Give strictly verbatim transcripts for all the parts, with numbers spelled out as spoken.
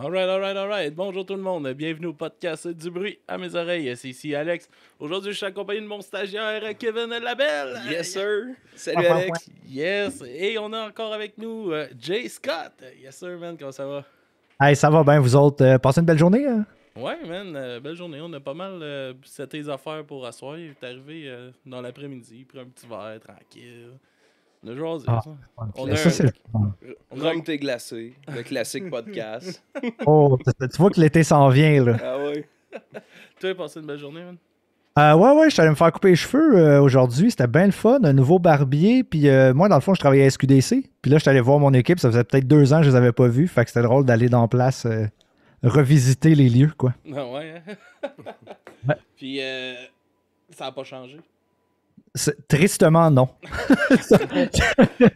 Alright, alright, alright. Bonjour tout le monde. Bienvenue au podcast Du bruit à mes oreilles. C'est ici Alex. Aujourd'hui, je suis accompagné de mon stagiaire Kevin Labelle. Yes, sir. Salut, Alex. Yes. Et on a encore avec nous uh, Jay Scott. Yes, sir, man. Comment ça va? Hey, ça va bien, vous autres. Euh, passez une belle journée. Hein? Ouais, man. Euh, belle journée. On a pas mal euh, seté les affaires pour asseoir. Il est arrivé euh, dans l'après-midi. Prends un petit verre, tranquille. Le jour, ah, ça. On a ça, un... Rome t'es glacé, le classique podcast. Oh, tu vois que l'été s'en vient, là. Ah oui. Toi, passé une belle journée, man? Euh, ouais, ouais, je suis allé me faire couper les cheveux euh, aujourd'hui. C'était bien le fun, un nouveau barbier. Puis euh, moi, dans le fond, je travaillais à S Q D C. Puis là, je suis allé voir mon équipe. Ça faisait peut-être deux ans que je les avais pas vus. Fait que c'était drôle d'aller dans place, euh, revisiter les lieux, quoi. Ah ouais, hein? Ouais. Puis euh, ça n'a pas changé. Tristement, non.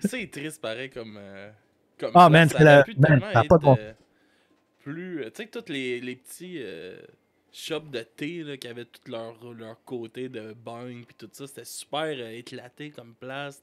C'est triste, pareil, comme. Euh, comme ah, ça, man, ça n'a plus man, tellement pas de bon. euh, plus. Euh, tu sais, tous les, les petits euh, shops de thé là, qui avaient tout leur, leur côté de bang, puis tout ça, c'était super euh, éclaté comme place.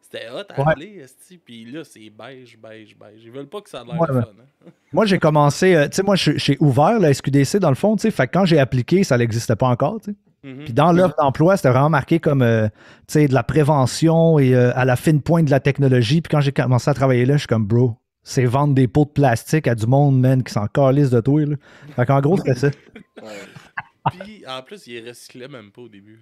C'était hot à ouais. aller, puis là, c'est beige, beige, beige. Ils veulent pas que ça a l'air ouais, fun. Hein? Moi, j'ai commencé. Euh, tu sais, moi, j'ai ouvert la S Q D C dans le fond, tu sais. Fait que quand j'ai appliqué, ça n'existait pas encore, tu sais. Mm-hmm. Puis dans l'offre d'emploi, c'était vraiment marqué comme euh, de la prévention et euh, à la fine pointe de la technologie. Puis quand j'ai commencé à travailler là, je suis comme, bro, c'est vendre des pots de plastique à du monde, man, qui s'en calisse de toi. Là. Fait qu'en gros, c'était ça. Puis en plus, ils les recyclaient même pas au début.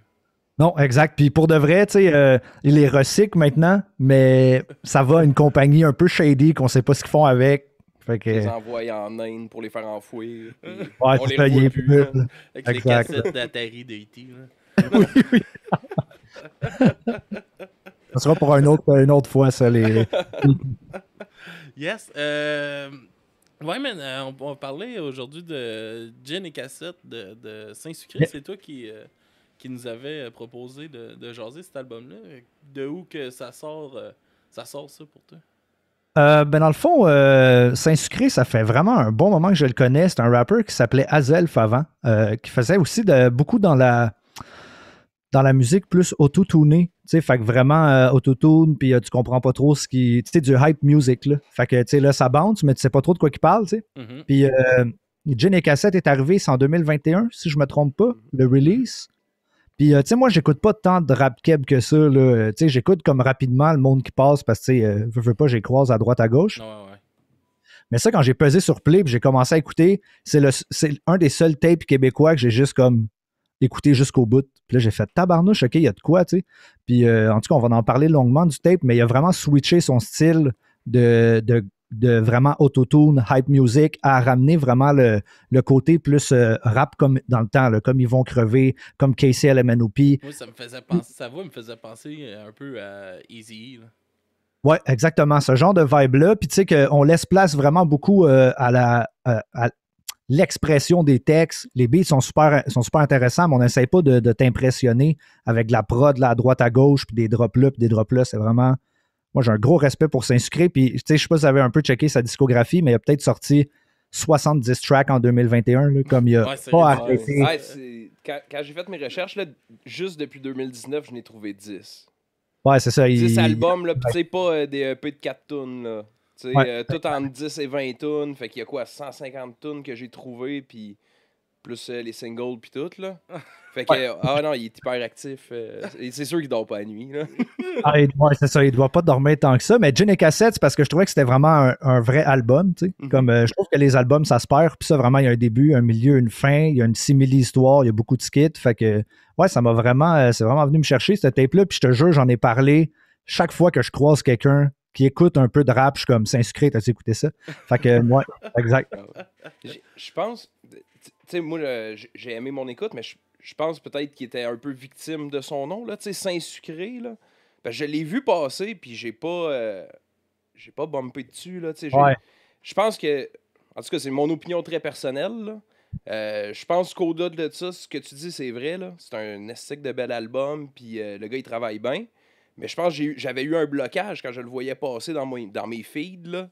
Non, exact. Puis pour de vrai, tu sais, euh, ils les recyclent maintenant, mais ça va à une compagnie un peu shady qu'on sait pas ce qu'ils font avec. Fait que... les envoient en Inde pour les faire enfouir. Ouais, on les revoit plus. Hein, avec exact. Les cassettes d'Atari de E T. Oui, oui. Ça sera pour un autre, une autre fois, ça. Les... yes. Euh... Ouais, mais euh, on, on parlait aujourd'hui de Gin et Cassette de, de SeinsSucrer. Yeah. C'est toi qui, euh, qui nous avait proposé de, de jaser cet album-là. De où que ça sort, euh, ça sort ça pour toi? Euh, ben dans le fond, euh, SeinsSucrer, ça fait vraiment un bon moment que je le connais. C'est un rappeur qui s'appelait Azelf avant, euh, qui faisait aussi de, beaucoup dans la dans la musique plus auto-tunée. Tu sais, fait que vraiment euh, auto-tune, puis euh, tu comprends pas trop ce qui... Tu sais, du hype music, là. Fait que, tu sais, là, ça bounce, mais tu sais pas trop de quoi qu'il parle, tu sais. Mm-hmm. Puis euh, Gin et Cassette est arrivé, c'est en deux mille vingt et un, si je me trompe pas, le release. Puis, euh, tu sais, moi, j'écoute pas tant de rap keb que ça, là. Tu sais, j'écoute comme rapidement le monde qui passe parce que, tu sais, euh, veux, veux pas, j'ai croise à droite, à gauche. Ouais, ouais. Mais ça, quand j'ai pesé sur play, puis j'ai commencé à écouter, c'est un des seuls tapes québécois que j'ai juste comme écouté jusqu'au bout. Puis là, j'ai fait tabarnouche, OK, il y a de quoi, tu sais. Puis, euh, en tout cas, on va en parler longuement du tape, mais il a vraiment switché son style de, de, de vraiment autotune, hype music, à ramener vraiment le, le côté plus euh, rap comme dans le temps, là, comme Yvon Krevé, comme Casey à la Manoupi. Oui, ça me faisait penser, sa voix me faisait penser un peu à Eazy-E. Oui, exactement, ce genre de vibe-là. Puis tu sais qu'on laisse place vraiment beaucoup euh, à la... À, à, l'expression des textes, les beats sont super, sont super intéressants, mais on n'essaie pas de, de t'impressionner avec de la prod là, à droite à gauche, puis des drops là, puis des drops là, c'est vraiment... Moi, j'ai un gros respect pour SeinsSucrer, puis je sais pas si vous avez un peu checké sa discographie, mais il a peut-être sorti soixante-dix tracks en deux mille vingt et un, là, comme il a ouais, pas arrêté. Ouais, quand quand j'ai fait mes recherches, là, juste depuis deux mille dix-neuf, je n'ai trouvé dix. Ouais, c'est ça. dix il... albums, là, ouais. Pas euh, des E P de quatre tunes, là. Ouais. Euh, tout entre dix et vingt tunes, fait qu'il y a quoi, cent cinquante tunes que j'ai trouvé, puis plus euh, les singles, puis tout, là. Fait que, ouais. euh, ah non, il est hyper actif. Euh, c'est sûr qu'il dort pas la nuit, là. Ah, ouais, c'est ça, il doit pas dormir tant que ça, mais Gin et Cassette, c'est parce que je trouvais que c'était vraiment un, un vrai album, tu sais. Mm-hmm. Comme, euh, je trouve que les albums, ça se perd, puis ça, vraiment, il y a un début, un milieu, une fin, il y a une simili-histoire, il y a beaucoup de skits, fait que, ouais, ça m'a vraiment, euh, c'est vraiment venu me chercher, ce tape-là, puis je te jure, j'en ai parlé chaque fois que je croise quelqu'un qui écoute un peu de rap, je suis comme SeinsSucrer, t'as-tu écouté ça? Fait que moi, exact. Je pense, tu sais, moi, j'ai aimé mon écoute, mais je pense peut-être qu'il était un peu victime de son nom, là, tu sais, SeinsSucrer, là. Parce que je l'ai vu passer, puis j'ai pas, euh, j'ai pas bumpé dessus, là, tu sais. Ouais. Je pense que, en tout cas, c'est mon opinion très personnelle, là. Euh, je pense qu'au-delà de ça, ce que tu dis, c'est vrai, là. C'est un esthétique de bel album, puis euh, le gars, il travaille bien. Mais je pense que j'avais eu un blocage quand je le voyais passer dans, mon, dans mes feeds, là.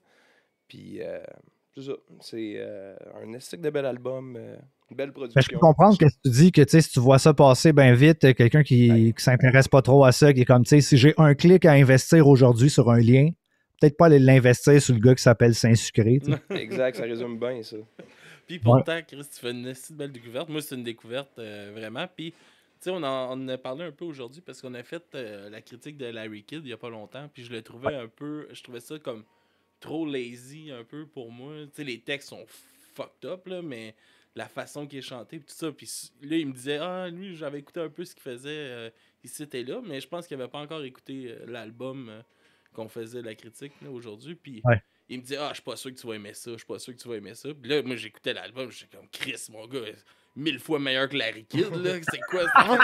Puis, euh, c'est ça. C'est euh, un esthétique de bel album, euh, une belle production. Ben, je peux comprendre que tu dis que, tu sais, si tu vois ça passer bien vite, quelqu'un qui ne s'intéresse pas trop à ça, qui est comme, tu sais, si j'ai un clic à investir aujourd'hui sur un lien, peut-être pas aller l'investir sur le gars qui s'appelle SeinsSucrer. Exact, ça résume bien ça. Puis pourtant, ouais. Chris, tu fais une belle découverte. Moi, c'est une découverte euh, vraiment. Puis, tu sais, on en on a parlé un peu aujourd'hui parce qu'on a fait euh, la critique de Larry Kidd il n'y a pas longtemps. Puis je le trouvais un peu, je trouvais ça comme trop lazy un peu pour moi. Tu sais, les textes sont fucked up, là, mais la façon qu'il est chanté, puis tout ça. Puis là, il me disait, ah, lui, j'avais écouté un peu ce qu'il faisait euh, ici et là, mais je pense qu'il n'avait pas encore écouté euh, l'album euh, qu'on faisait la critique là, aujourd'hui. Puis ouais. Il me disait, ah, je suis pas sûr que tu vas aimer ça, je suis pas sûr que tu vas aimer ça. Puis là, moi, j'écoutais l'album, j'étais comme, Chris, mon gars, mille fois meilleur que Larry Kidd, là, c'est quoi ça?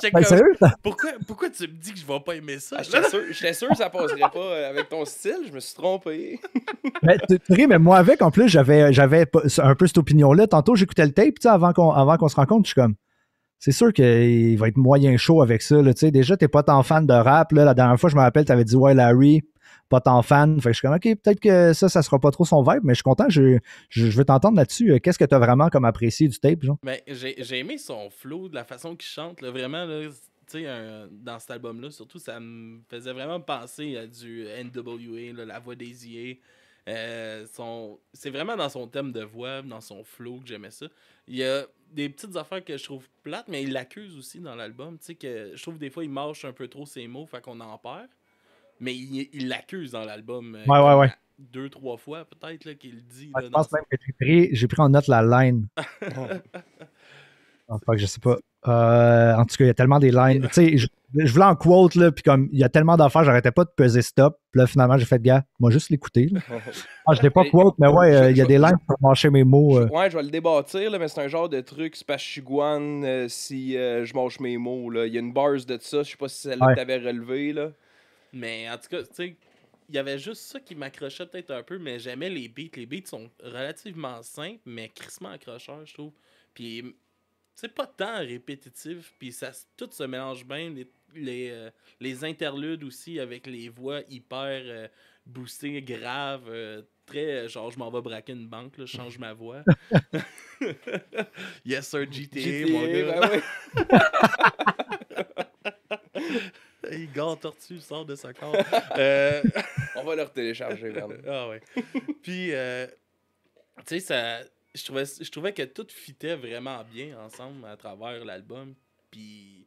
Ça comme, sérieux, ça? Pourquoi, pourquoi tu me dis que je vais pas aimer ça? Ah, j'étais, sûr, j'étais sûr que ça passerait pas avec ton style, je me suis trompé. Mais, mais moi avec, en plus, j'avais, j'avais un peu cette opinion-là. Tantôt, j'écoutais le tape, tu sais, avant qu'on, avant qu'on se rencontre, je suis comme, c'est sûr qu'il va être moyen chaud avec ça, là, tu sais. Déjà, t'es pas tant fan de rap, là. La dernière fois, je me rappelle, t'avais dit, ouais, Larry, pas tant fan. Fait que je suis comme, OK, peut-être que ça, ça sera pas trop son vibe, mais je suis content, je, je, je veux t'entendre là-dessus. Qu'est-ce que t'as vraiment comme apprécié du tape, genre? Ben, j'ai, j'ai aimé son flow, de la façon qu'il chante, là, vraiment, là, tu sais, dans cet album-là, surtout, ça me faisait vraiment penser à du N W A, là, la voix d'Eazy-E. Euh, son, c'est vraiment dans son thème de voix, dans son flow que j'aimais ça. Il y a des petites affaires que je trouve plates, mais il l'accuse aussi dans l'album, tu sais, que je trouve des fois il mâche un peu trop ses mots, fait qu'on en perd. Mais il, il l'accuse dans l'album ouais, euh, ouais, ouais. deux, trois fois peut-être là, qu'il le dit. Ouais, là, je pense son... même que j'ai pris, j'ai pris en note la line. Oh. Enfin, je sais pas. Euh, en tout cas, il y a tellement des lines. Tu sais, je, je voulais en quote, là, puis comme il y a tellement d'affaires, j'arrêtais pas de peser stop. Puis là, finalement, j'ai fait, gars, moi, juste l'écouter. Ah, je l'ai pas quote, mais ouais, il euh, y a des lines pour mâcher mes mots. Euh. Ouais, je vais le débattre, là, mais c'est un genre de truc, c'est pas chiguane euh, si euh, je mâche mes mots. Il y a une bars de ça, je sais pas si celle-là ouais. t'avais relevé, là. Mais en tout cas, tu sais, il y avait juste ça qui m'accrochait peut-être un peu, mais j'aimais les beats. Les beats sont relativement simples, mais crissement accrocheurs, je trouve. Puis c'est pas tant répétitif, puis ça tout se mélange bien, les, les, euh, les interludes aussi avec les voix hyper euh, boostées, graves, euh, très euh, genre je m'en vais braquer une banque, là, je change ma voix. Yes sir, G T A, G T A mon gars. Ben oui. Igor Tortue sort de sa corde. Euh... On va le retélécharger, merde. Ah ouais. Puis, euh, tu sais, ça... Je trouvais, je trouvais que tout fitait vraiment bien ensemble à travers l'album. Puis,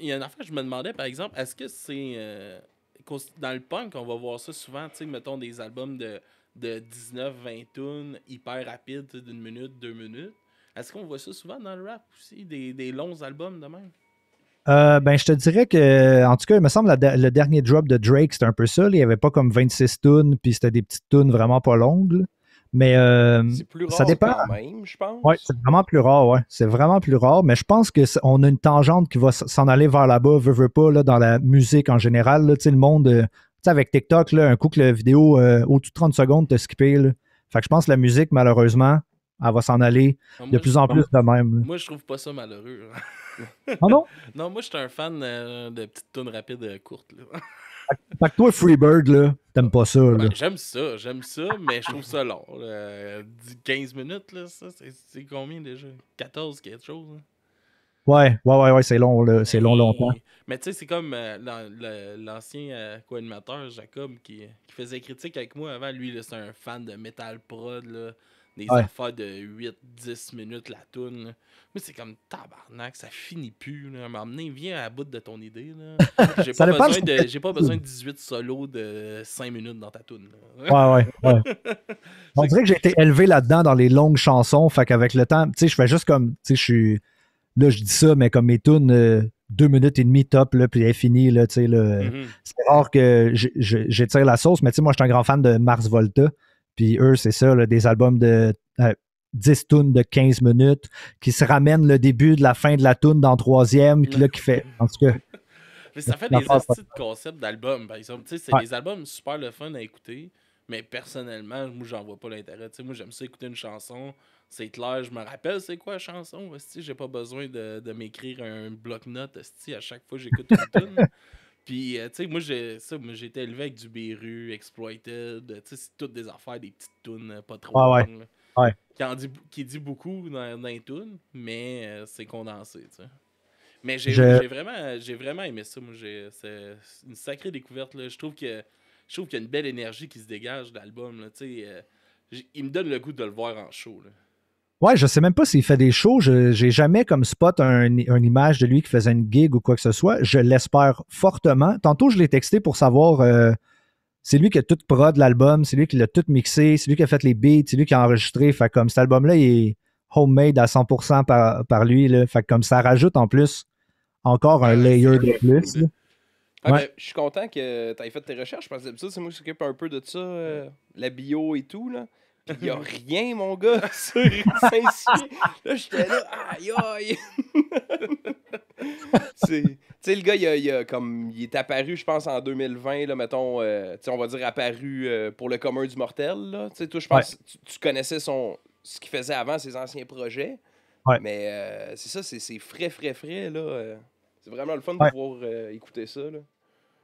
il y a une affaire, je me demandais, par exemple, est-ce que c'est... Euh, dans le punk, on va voir ça souvent, tu sais, mettons des albums de, de dix-neuf vingt tunes hyper rapides, d'une minute, deux minutes. Est-ce qu'on voit ça souvent dans le rap aussi, des, des longs albums de même? Euh, ben, je te dirais que, en tout cas, il me semble la, le dernier drop de Drake, c'était un peu ça. Là, il n'y avait pas comme vingt-six tunes, puis c'était des petites tunes vraiment pas longues. Là. Mais euh, c'est plus rare ça dépend. Quand même, je pense. Oui, c'est vraiment plus rare, ouais. C'est vraiment plus rare, mais je pense qu'on a une tangente qui va s'en aller vers là-bas, veut, veut pas, là, dans la musique en général. Là, le monde, euh, avec TikTok, là, un coup que la vidéo euh, au-dessus de trente secondes t'as skippé. Là. Fait que je pense que la musique, malheureusement, elle va s'en aller non, de plus en plus de même. Là. Moi, je trouve pas ça malheureux. Hein. Oh non? Non, moi, je suis un fan euh, de petites tunes rapides euh, courtes. Là. Fait que toi, Freebird, là, t'aimes pas ça, là. Ben, j'aime ça, j'aime ça, mais je trouve ça long. Là. quinze minutes, là, ça, c'est, c'est combien déjà? quatorze quelque chose, hein? Ouais, ouais, ouais, ouais, c'est long, là. C'est long, longtemps. Mais tu sais, c'est comme euh, le, le, l'ancien euh, co-animateur, Jacob, qui, qui faisait critique avec moi avant. Lui, là, c'est un fan de Metal Prod, là. Des ouais. affaires de huit dix minutes la toune. Mais c'est comme tabarnak, ça finit plus. Là. M'emmener, viens à la bout de ton idée. Là. J'ai, pas besoin de, j'ai pas besoin de dix-huit solos de cinq minutes dans ta toune. Là. Ouais, ouais, ouais. On dirait que j'ai été élevé là-dedans dans les longues chansons. Fait qu'avec le temps, tu sais, je fais juste comme. Tu sais, je suis. Là, je dis ça, mais comme mes tounes, euh, deux minutes et demie top, là, puis elle est finie. Là, là, mm-hmm. C'est rare que j'étire la sauce, mais tu sais, moi, je suis un grand fan de Mars Volta. Puis eux, c'est ça, là, des albums de euh, dix tunes de quinze minutes qui se ramènent le début de la fin de la tune dans le troisième, qui là, qui fait... En tout cas... Mais ça fait des astuces de concept d'album, par exemple. T'sais, c'est ouais. des albums super le fun à écouter, mais personnellement, moi, j'en vois pas l'intérêt. T'sais, moi, j'aime ça écouter une chanson, c'est clair, je me rappelle c'est quoi la chanson, t'sais, j'ai pas besoin de, de m'écrire un bloc-notes à chaque fois que j'écoute une tune. Puis, euh, tu sais, moi, j'ai, ça, moi, j'ai été élevé avec du Béru, Exploited, tu sais, c'est toutes des affaires, des petites tunes pas trop ah ouais, longues, là, ouais. qui, en dit, qui dit beaucoup dans, dans les tunes, mais euh, c'est condensé, tu sais. Mais j'ai je... j'ai vraiment, j'ai vraiment aimé ça. Moi, j'ai, c'est une sacrée découverte. Là. Je trouve que je trouve qu'il y a une belle énergie qui se dégage de l'album. Là. Euh, il me donne le goût de le voir en show. Là. Ouais, je sais même pas s'il fait des shows. Je j'ai jamais comme spot un, une image de lui qui faisait une gig ou quoi que ce soit. Je l'espère fortement. Tantôt, je l'ai texté pour savoir... Euh, c'est lui qui a tout prod l'album, c'est lui qui l'a tout mixé, c'est lui qui a fait les beats, c'est lui qui a enregistré. Fait comme cet album-là, il est homemade à cent pour cent par, par lui. Là. Fait comme ça rajoute en plus encore un layer de plus. Ah, ouais. Ben, je suis content que tu aies fait tes recherches parce que d'habitude, c'est moi qui s'occupe un peu de ça, euh, la bio et tout. Là. Puis il n'y a rien, mon gars, sur Saint-Cyr. Là, j'étais là, aïe aïe. Tu sais, le gars, il, a, il, a, comme, il est apparu, je pense, en deux mille vingt, là, mettons, euh, on va dire apparu euh, pour le commun du mortel. Tu sais, toi, je pense, ouais. tu, tu connaissais son, ce qu'il faisait avant, ses anciens projets. Ouais. Mais euh, c'est ça, c'est, c'est frais, frais, frais. Là, euh, c'est vraiment le fun ouais. de pouvoir euh, écouter ça. Là.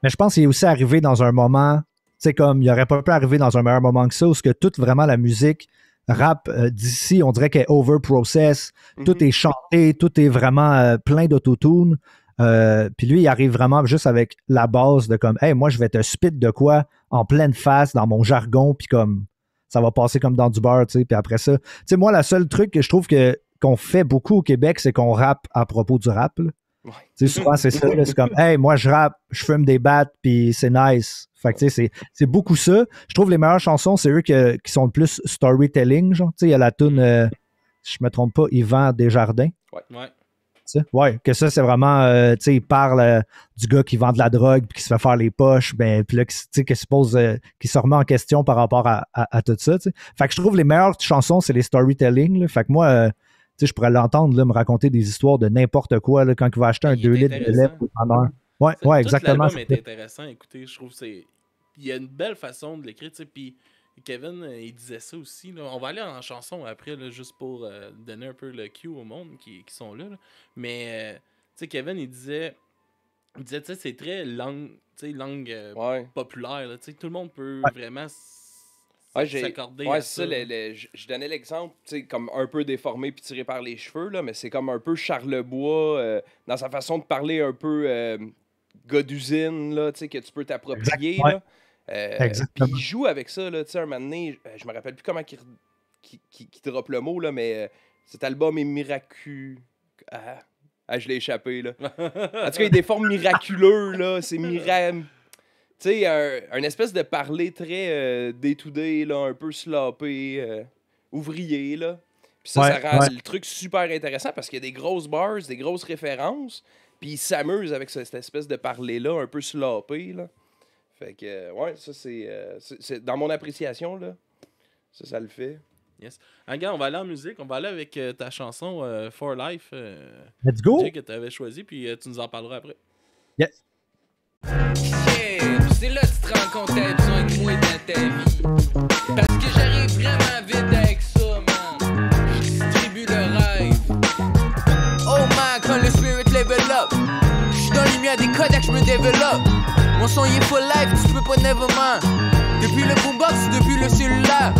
Mais je pense qu'il est aussi arrivé dans un moment, tu sais, comme il n'aurait pas pu arriver dans un meilleur moment que ça, où ce que toute vraiment la musique rap euh, d'ici, on dirait qu'elle est over-process, mm-hmm. tout est chanté, tout est vraiment euh, plein d'autotune. Euh, puis lui, il arrive vraiment juste avec la base de comme, hey, moi, je vais te spit de quoi en pleine face, dans mon jargon, puis comme, ça va passer comme dans du beurre, tu sais, puis après ça. Tu sais, moi, le seul truc que je trouve que, qu'on fait beaucoup au Québec, c'est qu'on rappe à propos du rap, là. Ouais. Tu sais, souvent, c'est ça, là, c'est comme, hey, moi, je rappe, je fume des battes, puis c'est nice. Fait que, tu sais, c'est, c'est beaucoup ça. Je trouve les meilleures chansons, c'est eux que, qui sont le plus storytelling, genre. Tu sais, il y a la toune, euh, si je me trompe pas, Yvon Desjardins. Ouais, ouais. Ouais, que ça, c'est vraiment, euh, tu sais, il parle euh, du gars qui vend de la drogue puis qui se fait faire les poches, ben, puis là, tu sais, qui se pose, euh, qui se remet en question par rapport à, à, à tout ça, tu sais. Fait que je trouve les meilleures chansons, c'est les storytelling, là. Fait que moi, euh, tu sais, je pourrais l'entendre, là, me raconter des histoires de n'importe quoi, là, quand il va acheter un deux litres de lait pour en heure. Ouais, c'est, ouais, exactement. L'album est intéressant, écoutez, je trouve que c'est... Il y a une belle façon de l'écrire, tu sais, puis Kevin, il disait ça aussi. Là. On va aller en chanson après, là, juste pour euh, donner un peu le cue au monde qui, qui sont là. là. Mais, euh, tu sais, Kevin, il disait, il disait, tu sais, c'est très langue, tu sais, langue euh, ouais. populaire. Là, tu sais, tout le monde peut ouais. vraiment s- ouais, s'accorder. Ouais, c'est ça. Les, les, je donnais l'exemple, tu sais, comme un peu déformé puis tiré par les cheveux, là, mais c'est comme un peu Charlebois euh, dans sa façon de parler un peu euh, gars d'usine, là, tu sais, que tu peux t'approprier, exact, ouais. là. Euh, puis il joue avec ça, là, tu sais, un moment donné, je me rappelle plus comment qu'il, qu'il, qu'il, qu'il droppe le mot, là, mais euh, cet album est miraculeux. Ah, ah, je l'ai échappé, là. En tout cas, il y a des formes miraculeuses, là, c'est miracle. Tu sais, un, un espèce de parler très euh, day-to-day, là, un peu sloppé, euh, ouvrier, là. Puis ça, ouais, ça rend ouais. le truc super intéressant parce qu'il y a des grosses bars, des grosses références, puis il s'amuse avec cette espèce de parler-là, un peu sloppé, là. Fait que, euh, ouais, ça, c'est, euh, c'est, c'est... Dans mon appréciation, là, ça, ça le fait. Yes. Regarde, on va aller en musique. On va aller avec euh, ta chanson euh, For Life. Euh, Let's go! Que tu avais choisi, puis euh, tu nous en parleras après. Yes! Yeah! C'est là que tu te rends compte que t'as besoin de moi dans ta vie. Parce que j'arrive vraiment vite avec ça, man. Je distribue le rêve. Oh man, quand le spirit level up, je suis dans l'univers des codecs, je me développe. Mon son y est full life, tu peux pas nevermind. Depuis le boombox, depuis le cellulaire,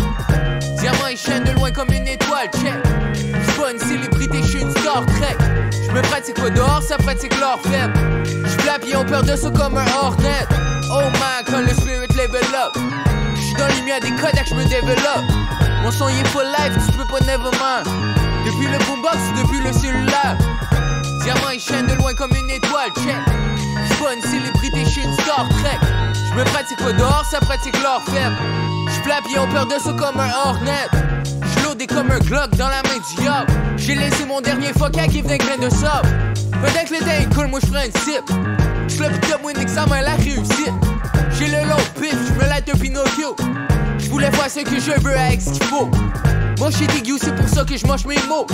diamant et chaîne de loin comme une étoile, check. J'suis pas une célébrité, j'suis une star trek. J'me pratique pas dehors, ça pratique l'or faible. J'flappe et on perd de ça comme un hornet. Oh man, quand le spirit level up, j'suis dans l'univers des codecs, j'me développe. Mon son y est full life, tu peux pas nevermind. Depuis le boombox, depuis le cellulaire, diamant et chaîne de loin comme une étoile, check. J'suis pas une célébrité, j'suis une star trek. J'me pratique pas dehors, ça pratique l'or faible. J'flappe et on perd de ça comme un hornet. J'loadé comme un Glock dans la main du diable. J'ai laissé mon dernier foca qui venait grain de sable. Peut-être que le temps est cool, moi j'ferais une sip. J'le pick-up moi examen la réussite. J'ai le long pif, j'me lève un Pinocchio. J'voulais faire ce que je veux avec ce qu'il faut. Moi j'suis dégueu, c'est pour ça que j'mange mes mots.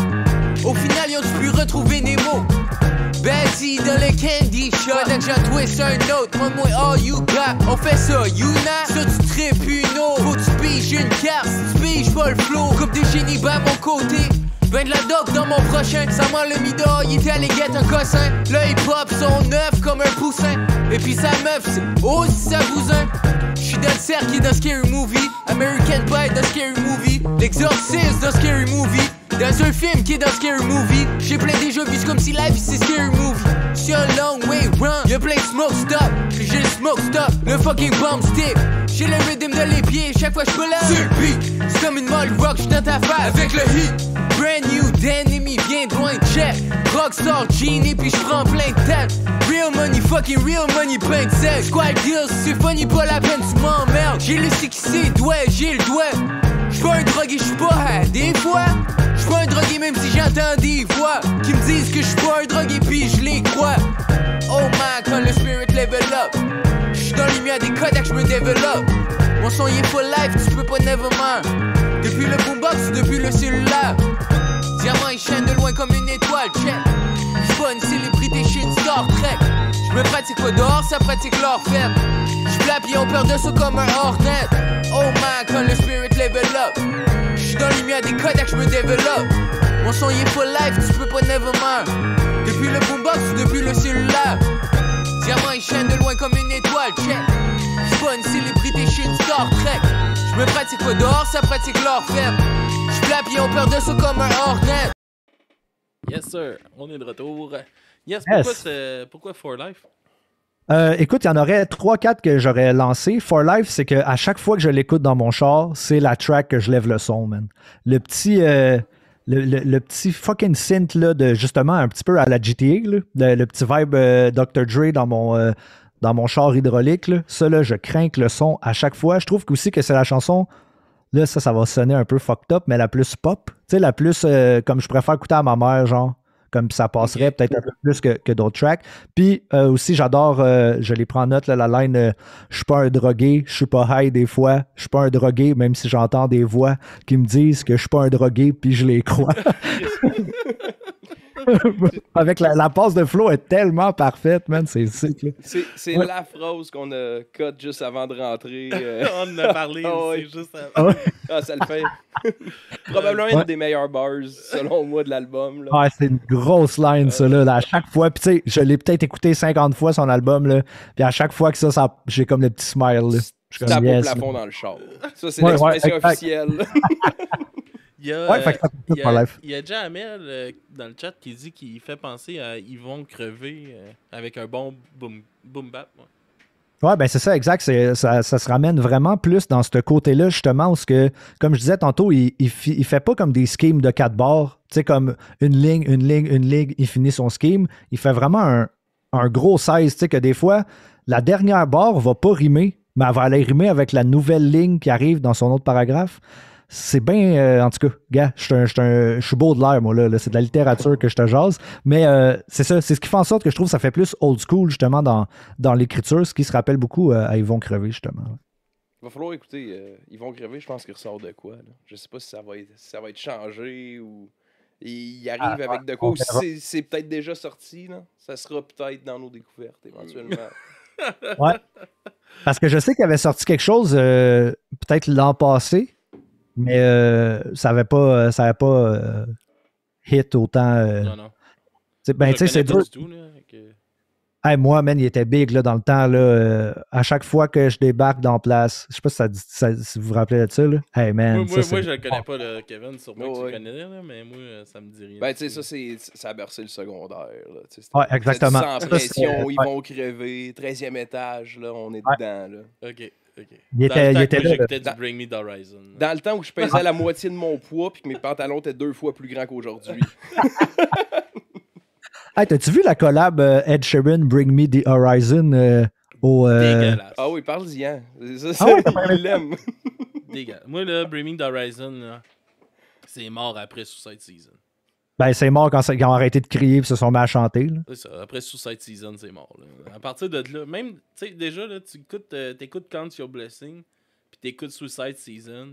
Au final, ils ont dû plus retrouver Nemo. Vas-y dans le candy shop. Pendant que j'en twist un autre, prends-moi all you got. On fait ça, you not. Ça tu tripes une autre. Faut que tu piges une carte, si tu piges pas le flow. Coupe des génies bas mon côté. Ben de la dope dans mon prochain. Samuel le midor, il était à l'éguette un cossin. Le hip-hop sont neufs comme un poussin. Et puis sa meuf, c'est aussi sa bousin. J'suis dans le cercle et dans Scary Movie. American Pie dans Scary Movie. L'Exorciste dans Scary Movie. Dans un film qui est dans Scary Movie. J'ai plein des jeux, vu comme si life c'est Scary Movie. j'suis un long way round. Y'a plein de smoke stop, j'ai le smoke stop, le fucking bomb stick. J'ai le rythme de les pieds, chaque fois j'me lève. Sur le pic, c'est comme une molle rock, j'suis dans ta face avec le hit. Brand new d'ennemi, bien loin de check. Rockstar, jean et puis j'prends plein de tête. Real money, fucking real money, plein de sec. Squad deals, c'est funny, pas la peine, tu m'emmerdes. J'ai le sexy, ouais, j'ai le doigt. J'suis pas un drogué, j'suis pas à des fois. J'suis pas un drogué même si j'entends des voix qui me disent que j'suis pas un drogué pis j'les crois. Oh man, quand le spirit level up, j'suis dans l'univers des Kodak, j'me développe. Mon son y'est full life, tu peux pas never mind. Depuis le boombox, depuis le cellulaire, diamant et chaîne de loin comme une étoile, check. J'suis pas une célébrité, j'suis une star trek. J'me pratique pas dehors, ça pratique leur fête. J'flappe et on perd de ça comme un hornet. Oh man, quand le spirit level up, j'suis dans l'univers des Kodak, j'me développe. Mon son y'est full life, tu peux pas never mind. Depuis le boombox, depuis le cellulaire, diamant et chaîne de loin comme une étoile, check. J'suis pas une célébrité, j'suis une star trek. J'me pratique pas dehors, ça pratique leur femme. J'flappe et on perd de ça comme un hornet. Yes sir, on est de retour. Yes, pourquoi, yes. C'est, pourquoi For Life? Euh, écoute, il y en aurait trois quatre que j'aurais lancé. For Life, c'est qu'à chaque fois que je l'écoute dans mon char, c'est la track que je lève le son, man. Le petit... Euh, Le, le, le petit fucking synth, là, de, justement, un petit peu à la G T A, là, le, le petit vibe euh, docteur Dre dans mon, euh, dans mon char hydraulique, là. Ça, là, je crains que le son à chaque fois. Je trouve aussi que c'est la chanson, là, ça, ça va sonner un peu fucked up, mais la plus pop, tu sais, la plus, euh, comme je préfère écouter à ma mère, genre, comme ça passerait okay. Peut-être un peu plus que, que d'autres tracks. Puis euh, aussi, j'adore, euh, je les prends en note, là, la line euh, « Je suis pas un drogué, je suis pas high des fois, je suis pas un drogué, même si j'entends des voix qui me disent que je suis pas un drogué, puis je les crois. » Avec la, la passe de flow est tellement parfaite, man, c'est sick. C'est, c'est ouais. La phrase qu'on a cut juste avant de rentrer. Euh... On en a parlé, oh, c'est ouais. Juste avant. Ah, ça le fait. Probablement ouais. Une des meilleures bars, selon moi, de l'album. Là. Ouais, c'est une grosse line, euh... ça, là, là. À chaque fois, puis tu sais, je l'ai peut-être écouté cinquante fois, son album, là. Puis à chaque fois que ça, ça j'ai comme le petit smile, là. Je tape yes, au plafond là. Dans le char. Ça, c'est ouais, l'expression ouais, officielle. Il y a, ouais, euh, il y a, il y a Jamel euh, dans le chat qui dit qu'il fait penser à Yvon Krevé euh, avec un bon boom, boom bap. Ouais, ouais ben c'est ça, exact. C'est, ça, ça se ramène vraiment plus dans ce côté-là, justement, où, que, comme je disais tantôt, il ne il, il fait pas comme des schemes de quatre barres, tu sais, comme une ligne, une ligne, une ligne, il finit son scheme. Il fait vraiment un, un gros seize, tu sais, que des fois, la dernière barre ne va pas rimer, mais elle va aller rimer avec la nouvelle ligne qui arrive dans son autre paragraphe. C'est bien, euh, en tout cas, gars, je suis beau de l'air, moi, là, là, c'est de la littérature que je te jase, mais euh, c'est ça, c'est ce qui fait en sorte que je trouve que ça fait plus old school, justement, dans, dans l'écriture, ce qui se rappelle beaucoup euh, à Yvon Krevé, justement. Ouais. Il va falloir écouter euh, Yvon Krevé, je pense qu'il ressort de quoi, là. Je sais pas si ça va être, si ça va être changé ou... Il arrive ah, avec de quoi, ou si c'est, c'est peut-être déjà sorti, là. Ça sera peut-être dans nos découvertes, éventuellement. Ouais, parce que je sais qu'il avait sorti quelque chose, euh, peut-être l'an passé, mais euh, ça n'avait pas, ça avait pas euh, hit autant. Euh, non, non. T'sais, ben, tu sais, c'est dur. Tout, là, que... hey, moi, man, il était big là, dans le temps. Là, euh, à chaque fois que je débarque dans place, je sais pas si, ça, ça, si vous vous rappelez de ça. Là. Hey, man, moi, ça, moi, moi, je le connais pas, le Kevin. Sûrement oh, que tu ouais. le connais, là, mais moi, ça me dit rien. Ben, tu sais, ça, c'est, ça a bercé le secondaire. Là, ouais, exactement. Sans pression, ouais. Ils vont crever. treizième étage, là, on est ouais. dedans. Là. OK. Okay. Il dans était, le temps il était là, j'écoutais du Bring Me The Horizon. Dans le temps où je pesais ah. la moitié de mon poids puis que mes pantalons étaient deux fois plus grands qu'aujourd'hui. Hey, t'as-tu vu la collab euh, Ed Sheeran Bring Me The Horizon euh, au... Euh... Ah oui, parle-y, hein. C'est ça, c'est ah oui, l'aime. Dégage. Moi, là, Bring Me The Horizon, là, c'est mort après Suicide Season. Ben, c'est mort quand ils ont arrêté de crier et se sont mis à chanter. Là. C'est ça. Après Suicide Season, c'est mort. Là. À partir de là, même, tu sais, déjà, là, tu écoutes, euh, t'écoutes Count Your Blessing, puis t'écoutes Suicide Season,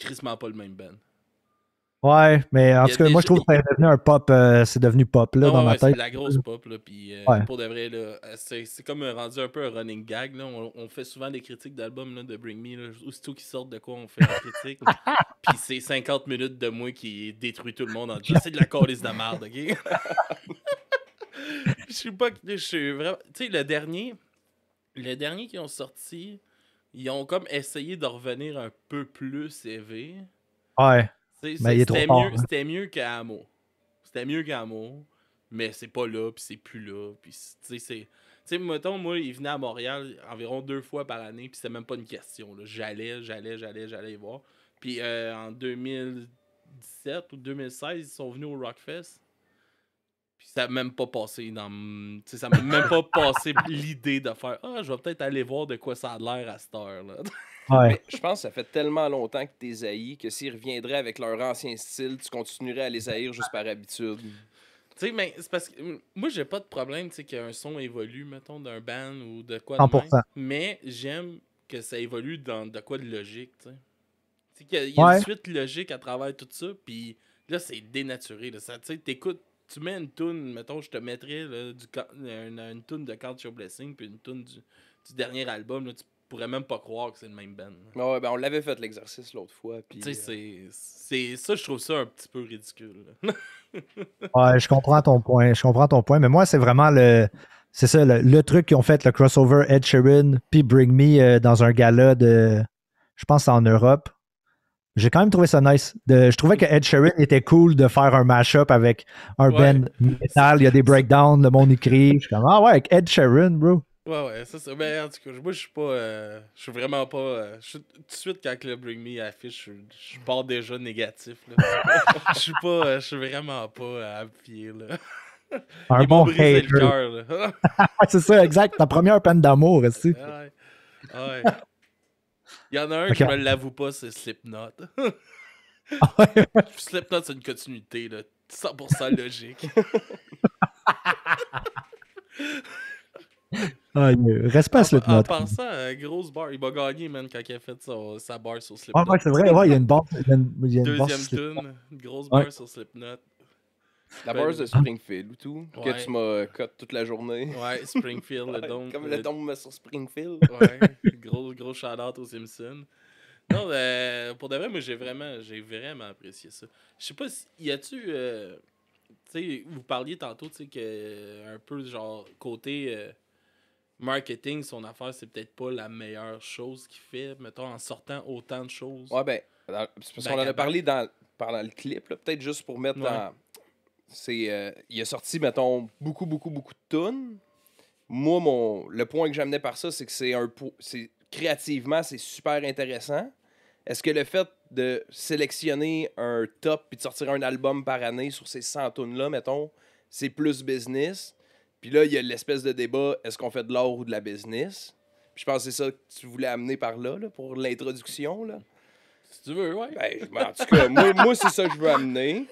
crissement pas le même band. Ouais, mais en tout cas, moi, je trouve que c'est devenu un pop, euh, c'est devenu pop, là, non, dans ouais, ma tête. C'est la grosse pop, là, puis euh, ouais. Pour de vrai, là, c'est, c'est comme rendu un peu un running gag, là. On, on fait souvent des critiques d'albums, là, de Bring Me, là, aussitôt qu'ils sortent de quoi, on fait la critique, puis c'est cinquante minutes de moi qui détruit tout le monde en disant, c'est de la calice de merde, OK? Je sais pas, je suis vraiment... Tu sais, le dernier, le dernier qu'ils ont sorti, ils ont comme essayé de revenir un peu plus élevé. Ouais. C'est, c'est, c'était, mieux, fort, hein. C'était mieux qu'à Amour. C'était mieux qu'à Amour. mais c'est pas là, puis c'est plus là. Puis, tu sais, c'est... Tu sais, mettons, moi, il venait à Montréal environ deux fois par année, puis c'était même pas une question. J'allais, j'allais, j'allais, j'allais y voir. Puis euh, en deux mille dix-sept ou deux mille seize, ils sont venus au Rockfest. Puis ça n'a même pas passé dans... Tu sais, ça m'a même pas passé l'idée de faire « Ah, je vais peut-être aller voir de quoi ça a l'air à cette heure-là. » Ouais. Je pense que ça fait tellement longtemps que t'es haï que s'ils reviendraient avec leur ancien style, tu continuerais à les haïr juste par habitude. Tu sais, mais c'est parce que moi, j'ai pas de problème, tu sais, qu'un son évolue, mettons, d'un band ou de quoi de cent pour cent. Mais j'aime que ça évolue dans de quoi de logique, tu sais. Tu sais, qu'il y a, il y a ouais. une suite logique à travers tout ça, puis là, c'est dénaturé. Tu sais, t'écoutes, tu mets une toune, mettons, je te mettrais là, du, une, une toune de Count Your Blessing, puis une toune du, du dernier album, là, tu pourrais même pas croire que c'est le même band. Oh, ouais, ben on l'avait fait l'exercice l'autre fois. Tu sais, euh... c'est ça, je trouve ça un petit peu ridicule. Ouais, je comprends ton point, je comprends ton point, mais moi, c'est vraiment le, c'est ça, le, le truc qu'ils ont fait, le crossover Ed Sheeran, puis Bring Me euh, dans un gala de, je pense, en Europe. J'ai quand même trouvé ça nice. De, je trouvais que Ed Sheeran était cool de faire un mash-up avec un ouais. band metal, il y a des breakdowns, le monde écrit. Je suis comme, ah ouais, avec Ed Sheeran, bro. Ouais, ouais, ça c'est... Mais en tout cas, moi, je suis pas... Euh, je suis vraiment pas... Euh, je suis, tout de suite, quand le Bring Me affiche, je, je pars déjà négatif, là. Je suis pas... Euh, je suis vraiment pas appuyé, là. Un Ils bon hater. Le cœur, là. C'est ça, exact. Ta première peine d'amour, aussi. Ouais, ouais. Il y en a un okay. que je me l'avoue pas, c'est Slipknot. Slipknot, c'est une continuité, là. cent pour cent logique. Ah, respect à Slipknot. En pensant à grosse barre, il m'a gagné, man, quand il a fait son, sa barre sur Slipknot. Ah ouais, c'est vrai, ouais, il y a une barre. Deuxième tune, une grosse barre ouais. sur Slipknot. La barre de Springfield ou tout, ouais. que tu m'as cut toute la journée. Ouais, Springfield, ouais, le don. Comme le, le tombe sur Springfield. Ouais, gros, gros shout-out aux Simpsons. Non, euh, pour de vrai, moi, j'ai vraiment, j'ai vraiment apprécié ça. Je sais pas, si, y a-tu... Euh, tu sais, vous parliez tantôt, tu sais, que un peu, genre, côté... Euh, marketing, son affaire, c'est peut-être pas la meilleure chose qu'il fait, mettons, en sortant autant de choses. Ouais, ben, c'est parce qu'on en a parlé dans, pendant le clip, là, peut-être juste pour mettre ouais. dans... C'est, euh, il a sorti, mettons, beaucoup, beaucoup, beaucoup de tunes. Moi, mon, le point que j'amenais par ça, c'est que c'est un... C'est, créativement, c'est super intéressant. Est-ce que le fait de sélectionner un top puis de sortir un album par année sur ces cent tunes-là, mettons, c'est plus business? Puis là, il y a l'espèce de débat, est-ce qu'on fait de l'art ou de la business? Puis je pense que c'est ça que tu voulais amener par là, là pour l'introduction. Là. Si tu veux, ouais. Ben, en tout cas, moi, moi c'est ça que je veux amener.